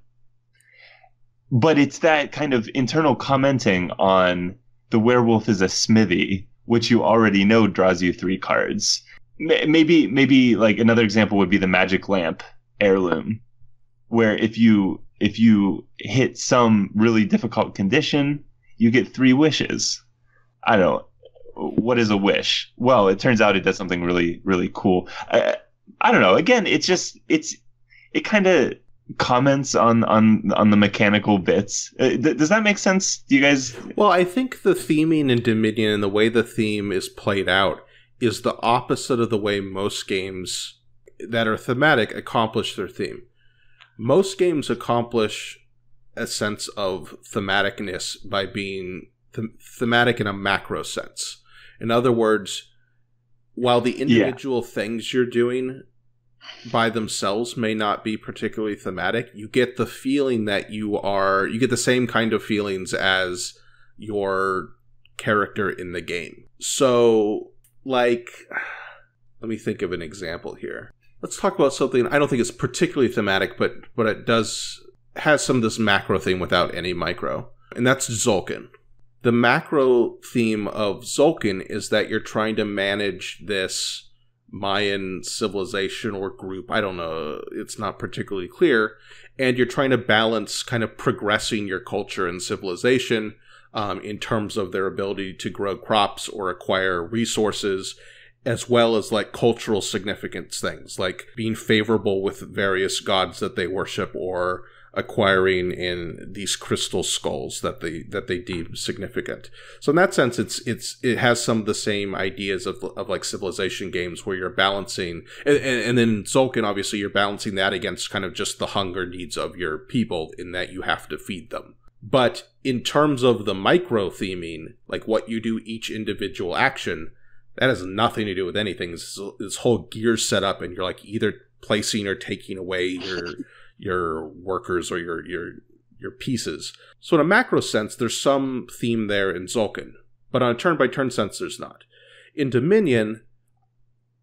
But it's that kind of internal commenting on the werewolf is a smithy, which you already know draws you three cards. Maybe, maybe like another example would be the magic lamp heirloom, where if you if you hit some really difficult condition, you get three wishes. I don't know. What is a wish? Well, it turns out it does something really, really cool. I, I don't know. Again, it's just it's it kind of comments on on on the mechanical bits. Uh, th does that make sense? Do you guys? Well, I think the theming in Dominion and the way the theme is played out is the opposite of the way most games that are thematic accomplish their theme. Most games accomplish a sense of thematicness by being th thematic in a macro sense. In other words, while the individual yeah. things you're doing by themselves may not be particularly thematic, you get the feeling that you are, you get the same kind of feelings as your character in the game. So, like, let me think of an example here. Let's talk about something, I don't think it's particularly thematic, but, but it does, has some of this macro thing without any micro, and that's Zul'kin. The macro theme of Zul'kin is that you're trying to manage this Mayan civilization or group, I don't know, it's not particularly clear, and you're trying to balance kind of progressing your culture and civilization um, in terms of their ability to grow crops or acquire resources, as well as like cultural significance things, like being favorable with various gods that they worship or acquiring in these crystal skulls that they that they deem significant. So in that sense, it's it's it has some of the same ideas of, of like civilization games where you're balancing, and, and, and then Zul'kin, obviously you're balancing that against kind of just the hunger needs of your people in that you have to feed them. But in terms of the micro theming, like what you do each individual action, that has nothing to do with anything. This, this whole gear setup, and you're like either placing or taking away your your workers or your your your pieces. So in a macro sense, there's some theme there in Zul'kin, but on a turn-by-turn sense, there's not. In Dominion,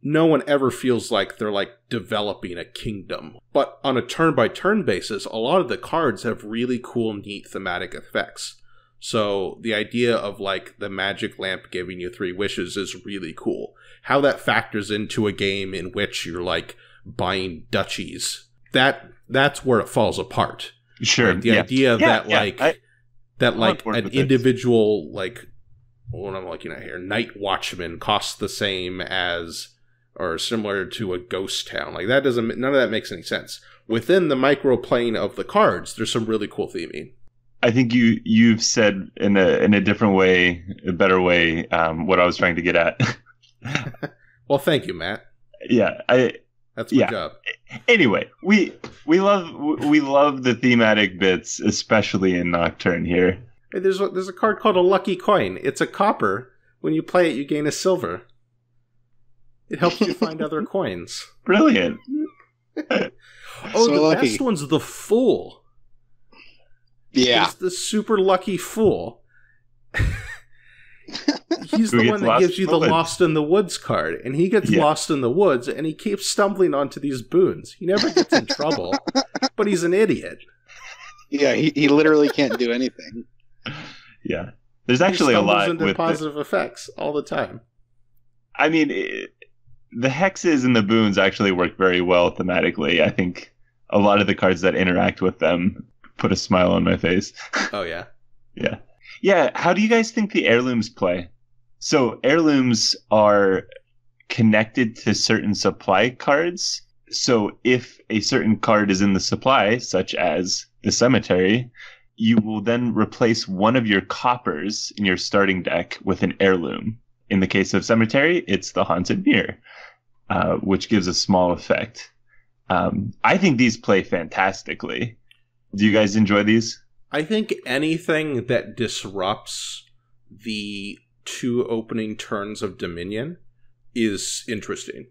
no one ever feels like they're like developing a kingdom, but on a turn-by-turn basis, a lot of the cards have really cool, neat thematic effects. So the idea of like the magic lamp giving you three wishes is really cool. How that factors into a game in which you're like buying duchies, that that's where it falls apart. Sure. Like, the yeah. idea yeah, that yeah. like I, that like an individual this. like what I'm looking at here, Night Watchman costs the same as or similar to a ghost town. Like that doesn't none of that makes any sense. Within the microplane of the cards, there's some really cool theming. I think you you've said in a in a different way, a better way, um, what I was trying to get at. Well, thank you, Matt. Yeah, I. That's my yeah. job. Anyway, we we love we love the thematic bits, especially in Nocturne here. Hey, there's a, there's a card called a Lucky Coin. It's a copper. When you play it, you gain a silver. It helps you find other coins. Brilliant. oh, so the lucky. best one's the Fool. Yeah, he's the super lucky fool. He's the one that gives you the Lost in the Woods card, and he gets yeah. lost in the woods, and he keeps stumbling onto these boons. He never gets in trouble, but he's an idiot. Yeah, he, he literally can't do anything. Yeah, there's actually he a lot into with positive the... effects all the time. I mean, it, the hexes and the boons actually work very well thematically. I think a lot of the cards that interact with them put a smile on my face. Oh, yeah. Yeah. Yeah. How do you guys think the heirlooms play? So heirlooms are connected to certain supply cards. So if a certain card is in the supply, such as the cemetery, you will then replace one of your coppers in your starting deck with an heirloom. In the case of cemetery, it's the haunted mirror, uh, which gives a small effect. Um, I think these play fantastically. Do you guys enjoy these? I think anything that disrupts the two opening turns of Dominion is interesting.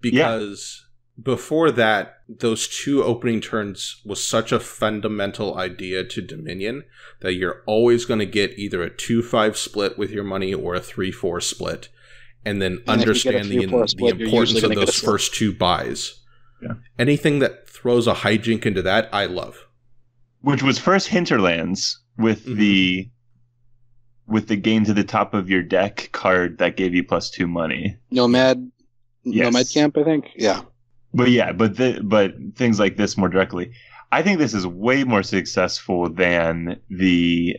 Because yeah. before that, those two opening turns was such a fundamental idea to Dominion that you're always going to get either a two five split with your money or a three four split. And then and understand the, split, the importance of those first two buys. Yeah. Anything that throws a hijink into that, I love. Which was first Hinterlands with mm-hmm. the with the gain to the top of your deck card that gave you plus two money. Nomad, yes. Nomad Camp, I think. Yeah, but yeah, but the, but things like this more directly, I think this is way more successful than the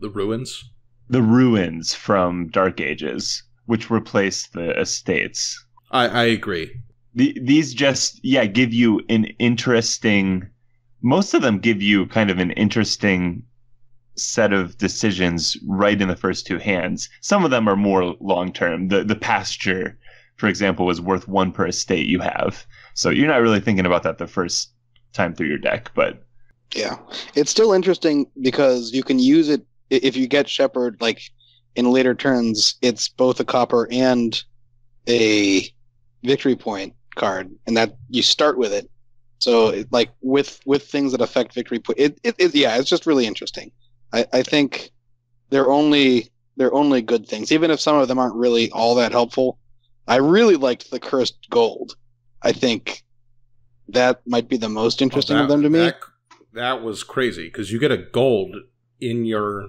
the ruins, the ruins from Dark Ages, which replaced the estates. I, I agree. These just, yeah, give you an interesting, most of them give you kind of an interesting set of decisions right in the first two hands. Some of them are more long-term. The, the pasture, for example, is worth one per estate you have. So you're not really thinking about that the first time through your deck, but Yeah, it's still interesting because you can use it if you get Shepherd. Like in later turns, it's both a copper and a victory point card, and that you start with it. So it, like with with things that affect victory point, it, it, it yeah, it's just really interesting. I, I think they're only they're only good things, even if some of them aren't really all that helpful. I really liked the Cursed Gold. I think that might be the most interesting oh, that, of them to me. That, that was crazy, because you get a gold in your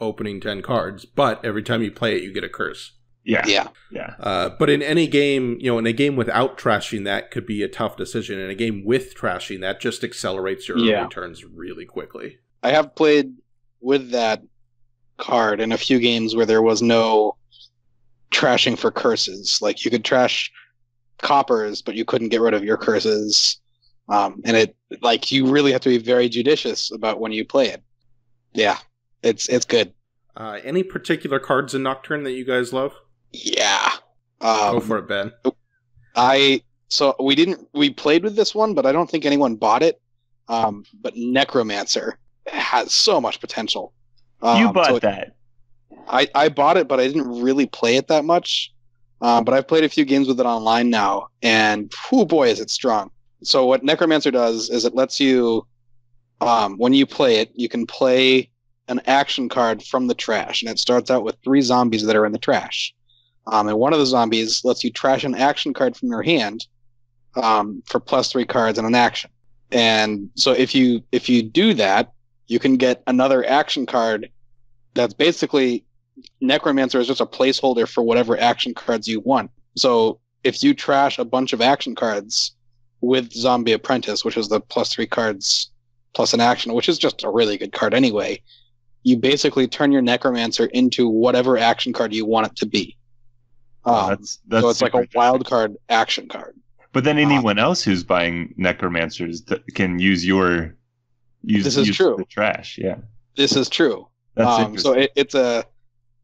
opening ten cards, but every time you play it, you get a curse. Yeah. Yeah. Yeah. Uh, but in any game, you know, in a game without trashing that could be a tough decision. In a game with trashing that, just accelerates your yeah. early turns really quickly. I have played with that card in a few games where there was no trashing for curses. Like you could trash coppers, but you couldn't get rid of your curses, um and it like you really have to be very judicious about when you play it. Yeah, it's it's good. Uh any particular cards in Nocturne that you guys love? Yeah, um, go for it, Ben. I so we didn't we played with this one, but I don't think anyone bought it. Um but Necromancer has so much potential. Um, you bought so it, that I, I bought it, but I didn't really play it that much. Uh, but I've played a few games with it online now, and oh boy, is it strong. So what Necromancer does is it lets you, um, when you play it, you can play an action card from the trash, and it starts out with three zombies that are in the trash. Um, and one of the zombies lets you trash an action card from your hand um, for plus three cards and an action. And so if you if you do that, you can get another action card that's basically... Necromancer is just a placeholder for whatever action cards you want. So if you trash a bunch of action cards with Zombie Apprentice, which is the plus three cards plus an action, which is just a really good card anyway, you basically turn your Necromancer into whatever action card you want it to be. Um, that's, that's so it's like a wild card action card. But then anyone um, else who's buying Necromancers can use your use, this is use true. the trash. Yeah, this is true. That's um, so it, it's a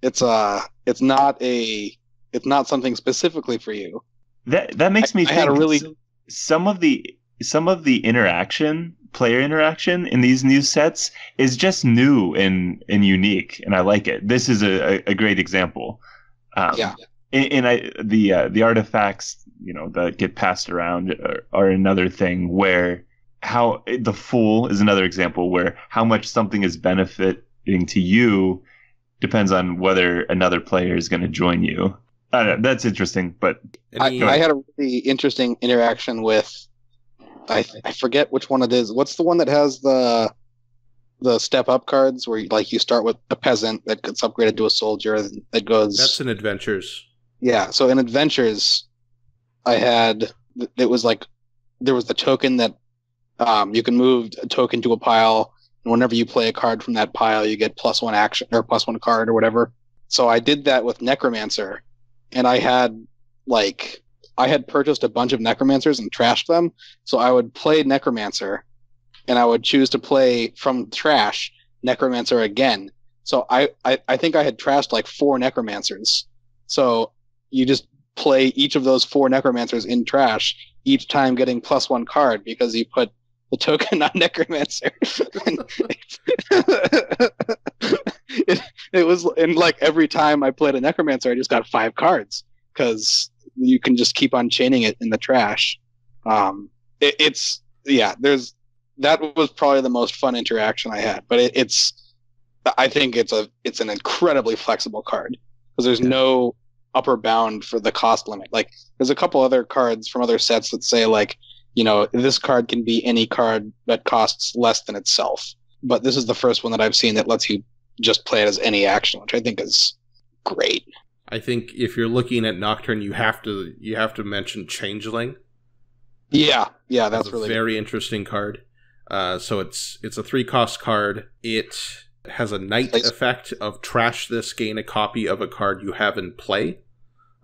It's uh it's not a it's not something specifically for you. That that makes me I, think I had a really some of the some of the interaction, player interaction in these new sets is just new and, and unique, and I like it. This is a, a great example. Um, yeah. And, and I the uh, the artifacts, you know, that get passed around are, are another thing where how the Fool is another example where how much something is benefiting to you depends on whether another player is going to join you. I don't know, that's interesting, but... I, I had a really interesting interaction with... I, I forget which one it is. What's the one that has the the step-up cards where you, like, you start with a peasant that gets upgraded to a soldier that goes... That's in Adventures. Yeah, so in Adventures, I had... It was like... There was the token that... Um, you can move a token to a pile... And whenever you play a card from that pile, you get plus one action or plus one card or whatever. So I did that with Necromancer, and I had like I had purchased a bunch of Necromancers and trashed them. So I would play Necromancer, and I would choose to play from trash Necromancer again. So I I, I think I had trashed like four Necromancers. So you just play each of those four Necromancers in trash, each time getting plus one card because you put the token on Necromancer. it, it was, and like every time I played a Necromancer, I just got five cards because you can just keep on chaining it in the trash. Um, it, it's yeah, there's that was probably the most fun interaction I had, but it, it's I think it's a it's an incredibly flexible card because there's yeah. no upper bound for the cost limit. Like there's a couple other cards from other sets that say like, you know, this card can be any card that costs less than itself. But this is the first one that I've seen that lets you just play it as any action, which I think is great. I think if you're looking at Nocturne, you have to you have to mention Changeling. Yeah, yeah, that's, that's a really very good. interesting card. Uh, so it's it's a three cost card. It has a knight nice. effect of trash this, gain a copy of a card you have in play.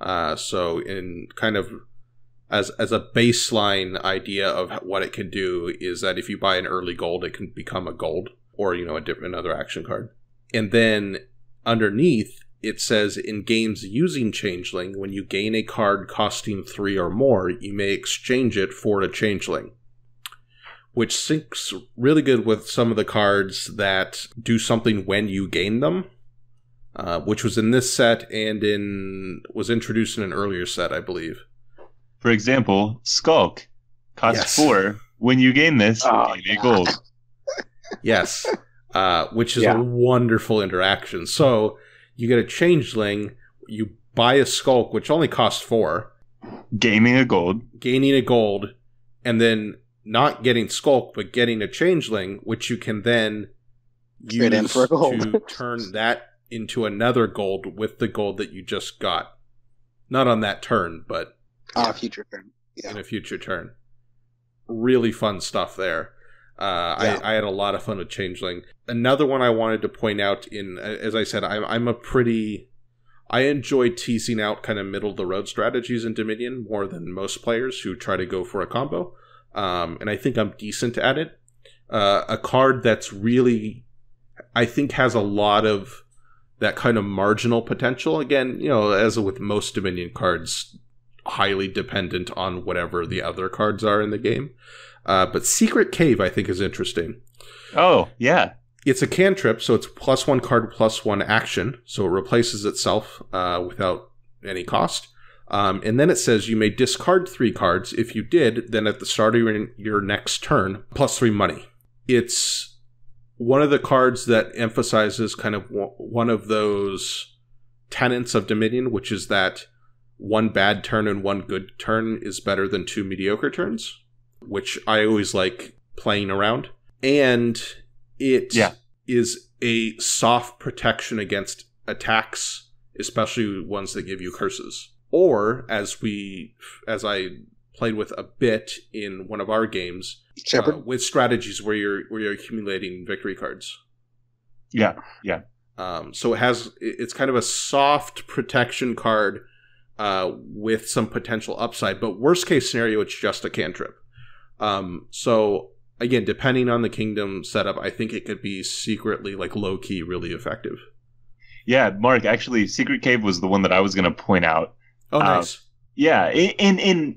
Uh, so in kind of. As, as a baseline idea of what it can do is that if you buy an early gold, it can become a gold or, you know, a different, another action card. And then underneath, it says in games using Changeling, when you gain a card costing three or more, you may exchange it for a Changeling, which syncs really good with some of the cards that do something when you gain them, uh, which was in this set and in was introduced in an earlier set, I believe. For example, Skulk costs yes. four. When you gain this, oh, you gain yeah. gold. Yes, uh, which is yeah. a wonderful interaction. So you get a changeling, you buy a Skulk, which only costs four. Gaining a gold. Gaining a gold, and then not getting Skulk, but getting a changeling, which you can then use in for gold. to turn that into another gold with the gold that you just got. Not on that turn, but on oh, a future turn. Yeah. In a future turn. Really fun stuff there. Uh, yeah. I, I had a lot of fun with Changeling. Another one I wanted to point out, in, as I said, I'm, I'm a pretty... I enjoy teasing out kind of middle-of-the-road strategies in Dominion more than most players who try to go for a combo, um, and I think I'm decent at it. Uh, a card that's really, I think, has a lot of that kind of marginal potential. Again, you know, as with most Dominion cards, highly dependent on whatever the other cards are in the game. Uh, but Secret Cave, I think, is interesting. Oh, yeah. It's a cantrip, so it's plus one card, plus one action. So it replaces itself uh, without any cost. Um, and then it says you may discard three cards. If you did, then at the start of your, your next turn, plus three money. It's one of the cards that emphasizes kind of one of those tenets of Dominion, which is that one bad turn and one good turn is better than two mediocre turns, which I always like playing around. And it yeah. is a soft protection against attacks, especially ones that give you curses. Or, as we, as I played with a bit in one of our games, uh, with strategies where you're where you're accumulating victory cards. Yeah, yeah. Um, so it has, it's kind of a soft protection card uh, with some potential upside. But worst case scenario, it's just a cantrip. Um, so again, depending on the kingdom setup, I think it could be secretly, like, low key, really effective. Yeah, Mark, actually, Secret Cave was the one that I was going to point out. Oh, nice. Um, yeah, in in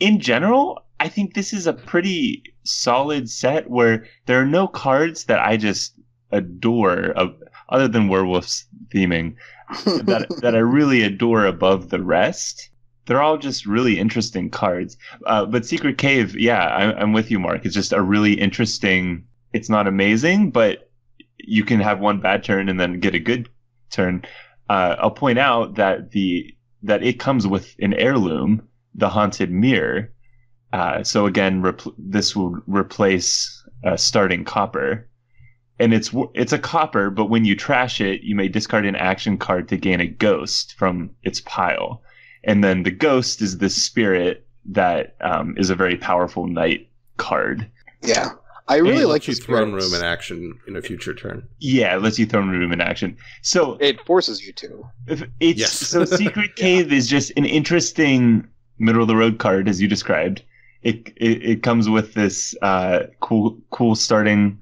in general, I think this is a pretty solid set where there are no cards that I just adore, of, other than werewolf's theming, that that I really adore above the rest. They're all just really interesting cards. Uh, but Secret Cave, yeah, I'm, I'm with you, Mark. It's just a really interesting... It's not amazing, but you can have one bad turn and then get a good turn. Uh, I'll point out that the that it comes with an heirloom, the Haunted Mirror. Uh, so again, this will replace uh, starting copper. And it's it's a copper, but when you trash it, you may discard an action card to gain a ghost from its pile. And then the ghost is this spirit that um, is a very powerful knight card. Yeah, I really like the throne room in action in a future turn. Yeah, it lets you throne room in action. So it forces you to. If it's yes. So Secret Cave yeah. is just an interesting middle of the road card, as you described. It it, it comes with this uh, cool cool starting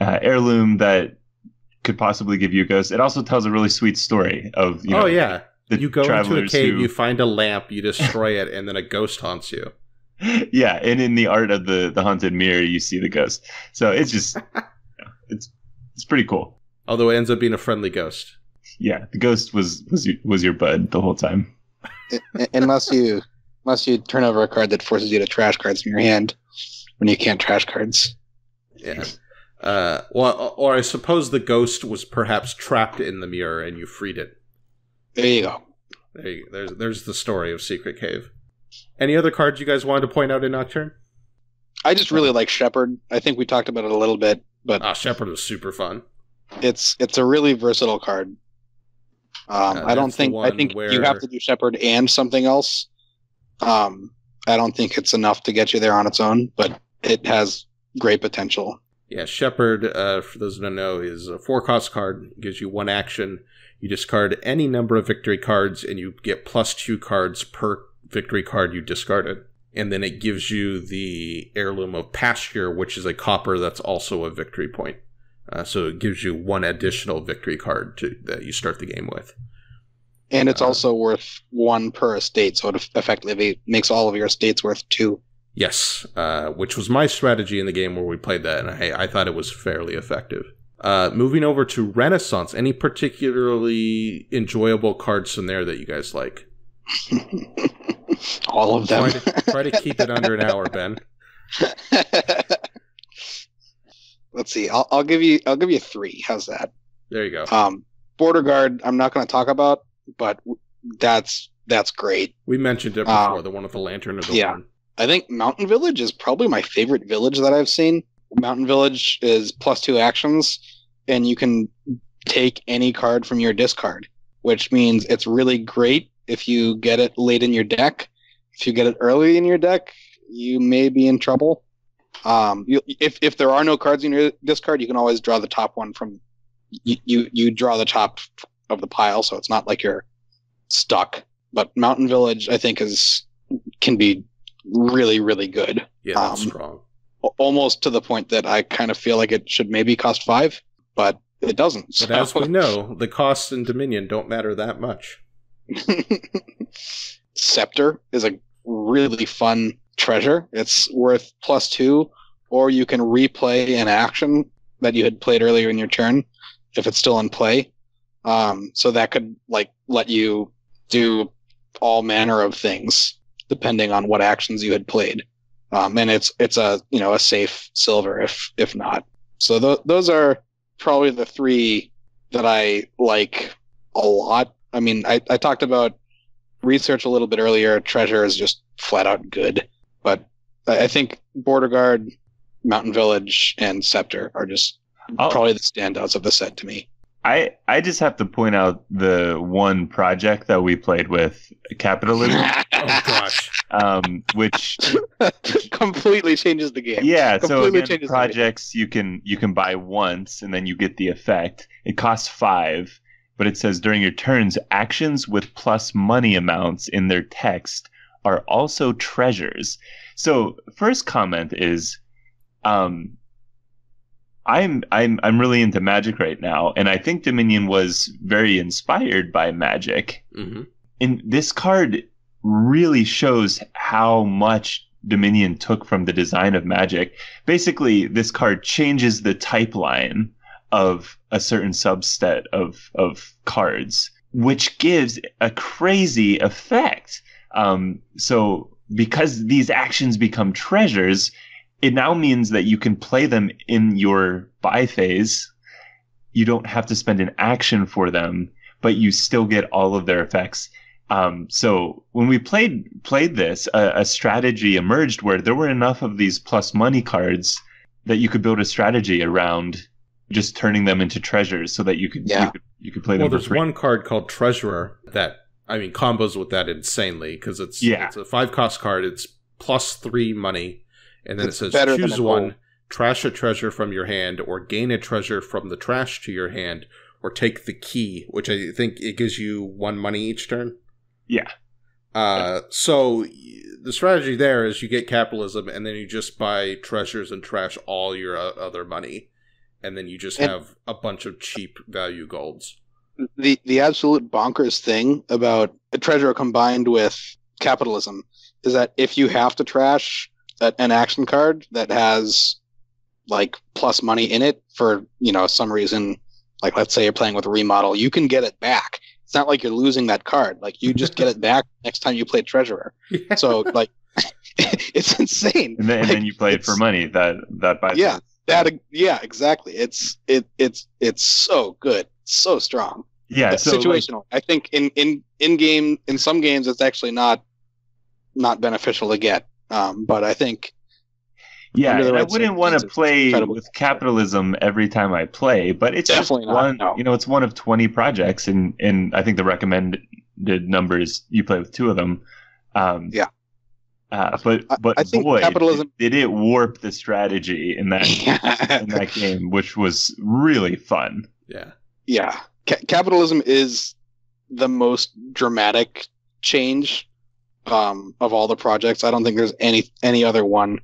uh, heirloom that could possibly give you a ghost. It also tells a really sweet story of you know, oh yeah. You go into a cave, who... you find a lamp, you destroy it, and then a ghost haunts you. Yeah, and in the art of the, the Haunted Mirror, you see the ghost. So it's just, it's it's pretty cool. Although it ends up being a friendly ghost. Yeah, the ghost was was your, was your bud the whole time. unless you unless you turn over a card that forces you to trash cards from your hand when you can't trash cards. Yeah. Uh, well, or I suppose the ghost was perhaps trapped in the mirror and you freed it. There you go. There you, there's there's the story of Secret Cave. Any other cards you guys wanted to point out in Nocturne? I just really like Shepherd. I think we talked about it a little bit, but ah, Shepherd was super fun. It's it's a really versatile card. Um, uh, I don't think I think where... you have to do Shepherd and something else. Um, I don't think it's enough to get you there on its own, but it has great potential. Yeah, Shepherd. Uh, for those who don't know, is a four-cost card. It gives you one action. You discard any number of victory cards, and you get plus two cards per victory card you discarded. And then it gives you the Heirloom of Pasture, which is a copper that's also a victory point. Uh, so it gives you one additional victory card to, that you start the game with. And it's uh, also worth one per estate, so it effectively makes all of your estates worth two. Yes, uh, which was my strategy in the game where we played that, and I, I thought it was fairly effective. Uh, moving over to Renaissance, any particularly enjoyable cards from there that you guys like? All of them. Try to, try to keep it under an hour, Ben. Let's see. I'll, I'll give you. I'll give you three. How's that? There you go. Um, Border Guard. I'm not going to talk about, but that's that's great. We mentioned it before. Um, the one with the lantern. Of the yeah. Horn. I think Mountain Village is probably my favorite village that I've seen. Mountain Village is plus two actions, and you can take any card from your discard, which means it's really great if you get it late in your deck. If you get it early in your deck, you may be in trouble. Um, you, if if there are no cards in your discard, you can always draw the top one from. You, you you draw the top of the pile, so it's not like you're stuck. But Mountain Village, I think, is can be really really good. Yeah, that's um, strong. Almost to the point that I kind of feel like it should maybe cost five, but it doesn't. So. But as we know, the costs in Dominion don't matter that much. Scepter is a really fun treasure. It's worth plus two, or you can replay an action that you had played earlier in your turn if it's still in play. Um, so that could like let you do all manner of things depending on what actions you had played. Um, and it's it's a you know a safe silver if if not. So th those are probably the three that I like a lot. I mean, I, I talked about research a little bit earlier. Treasure is just flat out good, but I, I think Border Guard, Mountain Village, and Scepter are just oh. probably the standouts of the set to me. I I just have to point out the one project that we played with Capitalism. Oh gosh. Um, which completely changes the game. Yeah, completely so again, projects you can you can buy once and then you get the effect. It costs five, but it says during your turns, actions with plus money amounts in their text are also treasures. So first comment is, um, I'm I'm I'm really into Magic right now, and I think Dominion was very inspired by Magic. Mm-hmm. And this card really shows how much Dominion took from the design of Magic. Basically, this card changes the type line of a certain subset of of cards, which gives a crazy effect. Um, so because these actions become treasures, it now means that you can play them in your buy phase. You don't have to spend an action for them, but you still get all of their effects. Um, so when we played played this, a, a strategy emerged where there were enough of these plus money cards that you could build a strategy around just turning them into treasures, so that you could yeah. you could, you could play well, them. Well, there's free. one card called Treasurer that I mean combos with that insanely because it's yeah. it's a five cost card. It's plus three money, and then it's it says choose one, trash a treasure from your hand, or gain a treasure from the trash to your hand, or take the key, which I think it gives you one money each turn. Yeah. Uh, so the strategy there is you get Capitalism, and then you just buy treasures and trash all your uh, other money, and then you just and have a bunch of cheap value golds. The the absolute bonkers thing about a Treasure combined with Capitalism is that if you have to trash a, an action card that has like plus money in it for you know some reason, like let's say you're playing with a Remodel, you can get it back. It's not like you're losing that card. Like you just get it back next time you play Treasurer. Yeah. So like, it's insane. And then, like, and then you play it for money. That that buys. Yeah, that yeah, exactly. It's it it's it's so good, so strong. Yeah, so, situational. Like, I think in in in game in some games it's actually not not beneficial to get. Um, but I think. Yeah, and I wouldn't want to play with Capitalism every time I play, but it's definitely just one. Not, no. You know, it's one of twenty projects, and and I think the recommended number is you play with two of them. Um, yeah, uh, but but I, I boy, Capitalism did it warp the strategy in that yeah. in that game, which was really fun. Yeah, yeah. Ca capitalism is the most dramatic change um, of all the projects. I don't think there's any any other one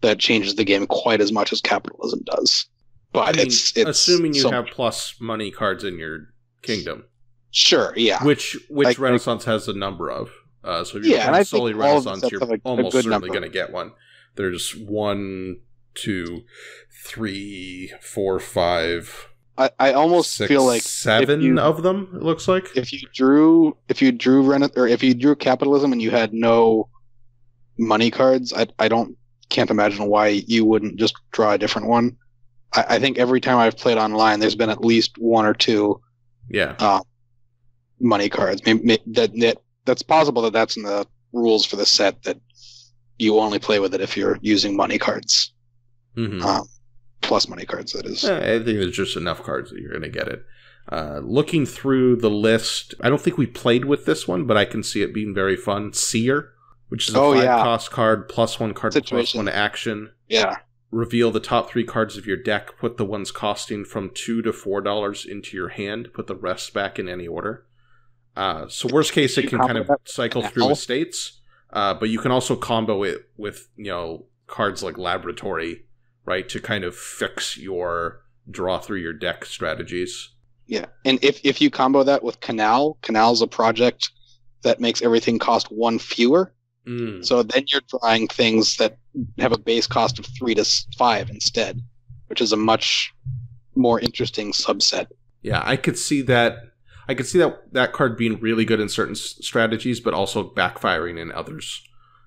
that changes the game quite as much as Capitalism does. But I mean, it's, it's assuming you so have plus money cards in your kingdom. Sure, yeah. Which which like, Renaissance like, has a number of. Uh, so if you're yeah, solely Renaissance, you're like almost certainly going to get one. There's one, two, three, four, five. I, I almost six, feel like seven you, of them. It looks like if you drew if you drew Rena, or if you drew capitalism and you had no money cards, I I don't can't imagine why you wouldn't just draw a different one. I, I think every time I've played online, there's been at least one or two. Yeah. Uh, money cards. Maybe that, that that's possible that that's in the rules for the set, that you only play with it if you're using money cards. Mm-hmm. Um, plus money cards, that is. I think there's just enough cards that you're going to get it. Uh, looking through the list, I don't think we played with this one, but I can see it being very fun. Seer, which is a oh, five-cost yeah. card, plus one card, Situation. plus one action. Yeah. Reveal the top three cards of your deck. Put the ones costing from two to four dollars into your hand. Put the rest back in any order. Uh, so worst case, it can kind of cycle through estates, uh, but you can also combo it with, you know, cards like Laboratory, right, to kind of fix your draw through your deck strategies. Yeah, and if if you combo that with Canal, Canal's a project that makes everything cost one fewer. Mm. So then you're drawing things that have a base cost of three to five instead, which is a much more interesting subset. Yeah, I could see that. I could see that that card being really good in certain s strategies, but also backfiring in others.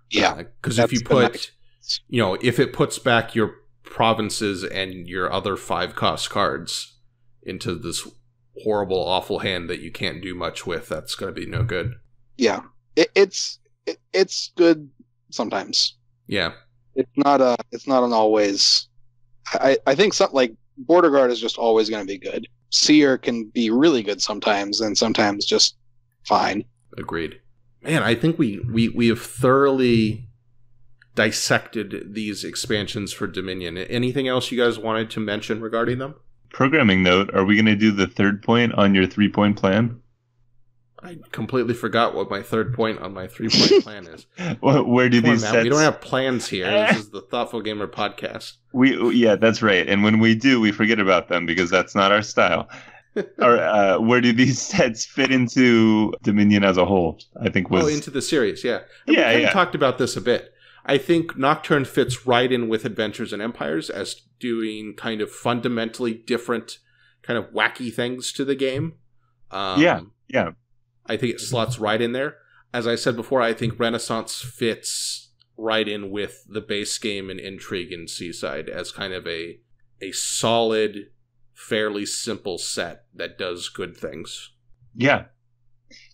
Yeah, because uh, if you put, nice. you know, if it puts back your provinces and your other five cost cards into this horrible, awful hand that you can't do much with, that's going to be no good. Yeah, it, it's. It's good sometimes. Yeah, it's not a. It's not an always. I I think something like Border Guard is just always going to be good. Seer can be really good sometimes, and sometimes just fine. Agreed. Man, I think we we we have thoroughly dissected these expansions for Dominion. Anything else you guys wanted to mention regarding them? Programming note: are we going to do the third point on your three-point plan? I completely forgot what my third point on my three-point plan is. Well, where do Come these on, sets... We don't have plans here. This is the Thoughtful Gamer podcast. We Yeah, that's right. And when we do, we forget about them because that's not our style. Or, uh, where do these sets fit into Dominion as a whole? I think was... Oh, into the series, yeah. And yeah, we kind yeah. of talked about this a bit. I think Nocturne fits right in with Adventures and Empires as doing kind of fundamentally different, kind of wacky things to the game. Um, yeah, yeah. I think it slots right in there. As I said before, I think Renaissance fits right in with the base game and Intrigue and Seaside as kind of a a solid, fairly simple set that does good things. Yeah,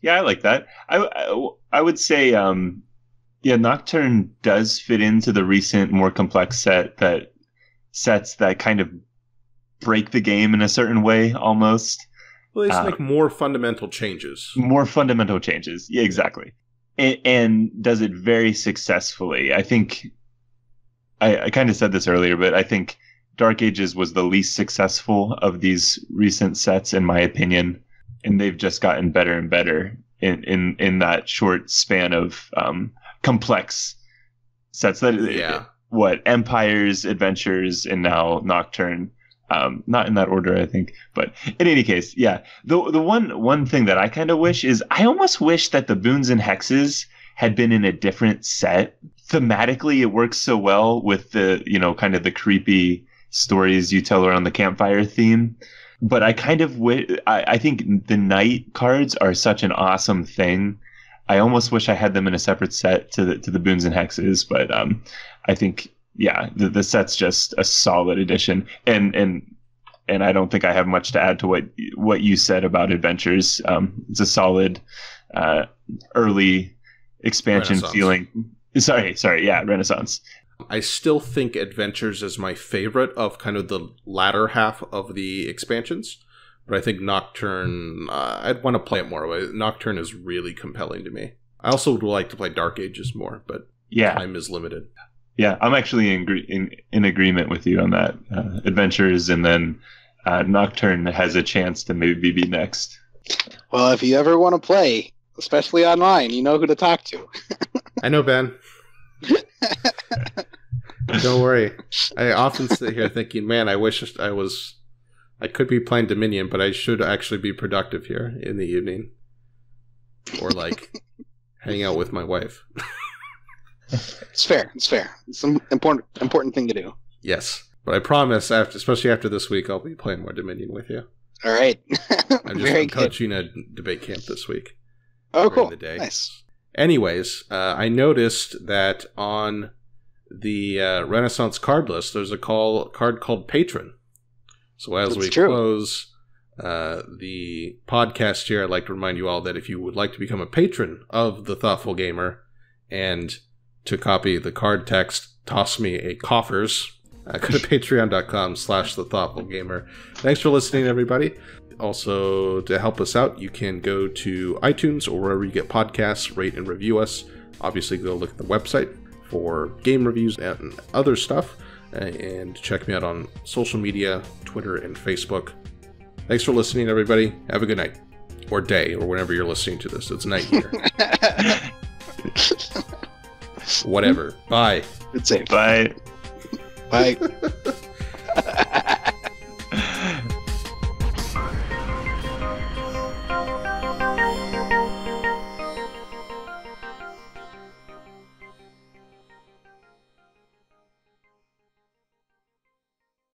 yeah, I like that. I I, I would say, um, yeah, Nocturne does fit into the recent, more complex set that sets that kind of break the game in a certain way, almost. Well, it's like um, more fundamental changes. More fundamental changes. Yeah, exactly. And, and does it very successfully. I think, I, I kind of said this earlier, but I think Dark Ages was the least successful of these recent sets, in my opinion. And they've just gotten better and better in, in, in that short span of um, complex sets. That, yeah. What, Empires, Adventures, and now Nocturne. Um, not in that order, I think, but in any case, yeah. The the one one thing that I kind of wish is I almost wish that the boons and hexes had been in a different set. Thematically, it works so well with the, you know, kind of the creepy stories you tell around the campfire theme. But I kind of wish, I, I think the night cards are such an awesome thing. I almost wish I had them in a separate set to the to the boons and hexes, but um, I think. Yeah, the, the set's just a solid addition, and and and I don't think I have much to add to what what you said about Adventures. Um, it's a solid uh, early expansion feeling. Sorry, sorry, yeah, Renaissance. I still think Adventures is my favorite of kind of the latter half of the expansions, but I think Nocturne. Uh, I'd want to play it more. Nocturne is really compelling to me. I also would like to play Dark Ages more, but yeah, time is limited. Yeah, I'm actually in in, in agreement with you on that. Uh, Adventures and then uh, Nocturne has a chance to maybe be next. Well, if you ever want to play, especially online, you know who to talk to. I know, Ben. Don't worry. I often sit here thinking, man, I wish I was... I could be playing Dominion, but I should actually be productive here in the evening. Or, like, hang out with my wife. It's fair. It's fair. It's an important important thing to do. Yes. But I promise, after, especially after this week, I'll be playing more Dominion with you. All right. I'm just I'm coaching a debate camp this week. Oh, cool. The day. Nice. Anyways, uh, I noticed that on the uh, Renaissance card list, there's a call card called Patron. So as That's we true. close uh, the podcast here, I'd like to remind you all that if you would like to become a patron of the Thoughtful Gamer and to copy the card text, toss me a coffers. Uh, go to patreon.com slash the thoughtful gamer. Thanks for listening, everybody. Also, to help us out, you can go to iTunes or wherever you get podcasts, rate and review us. Obviously, go look at the website for game reviews and other stuff. Uh, and check me out on social media, Twitter and Facebook. Thanks for listening, everybody. Have a good night. Or day, or whenever you're listening to this. It's night here. Whatever. Bye. It's safe. Bye. Bye.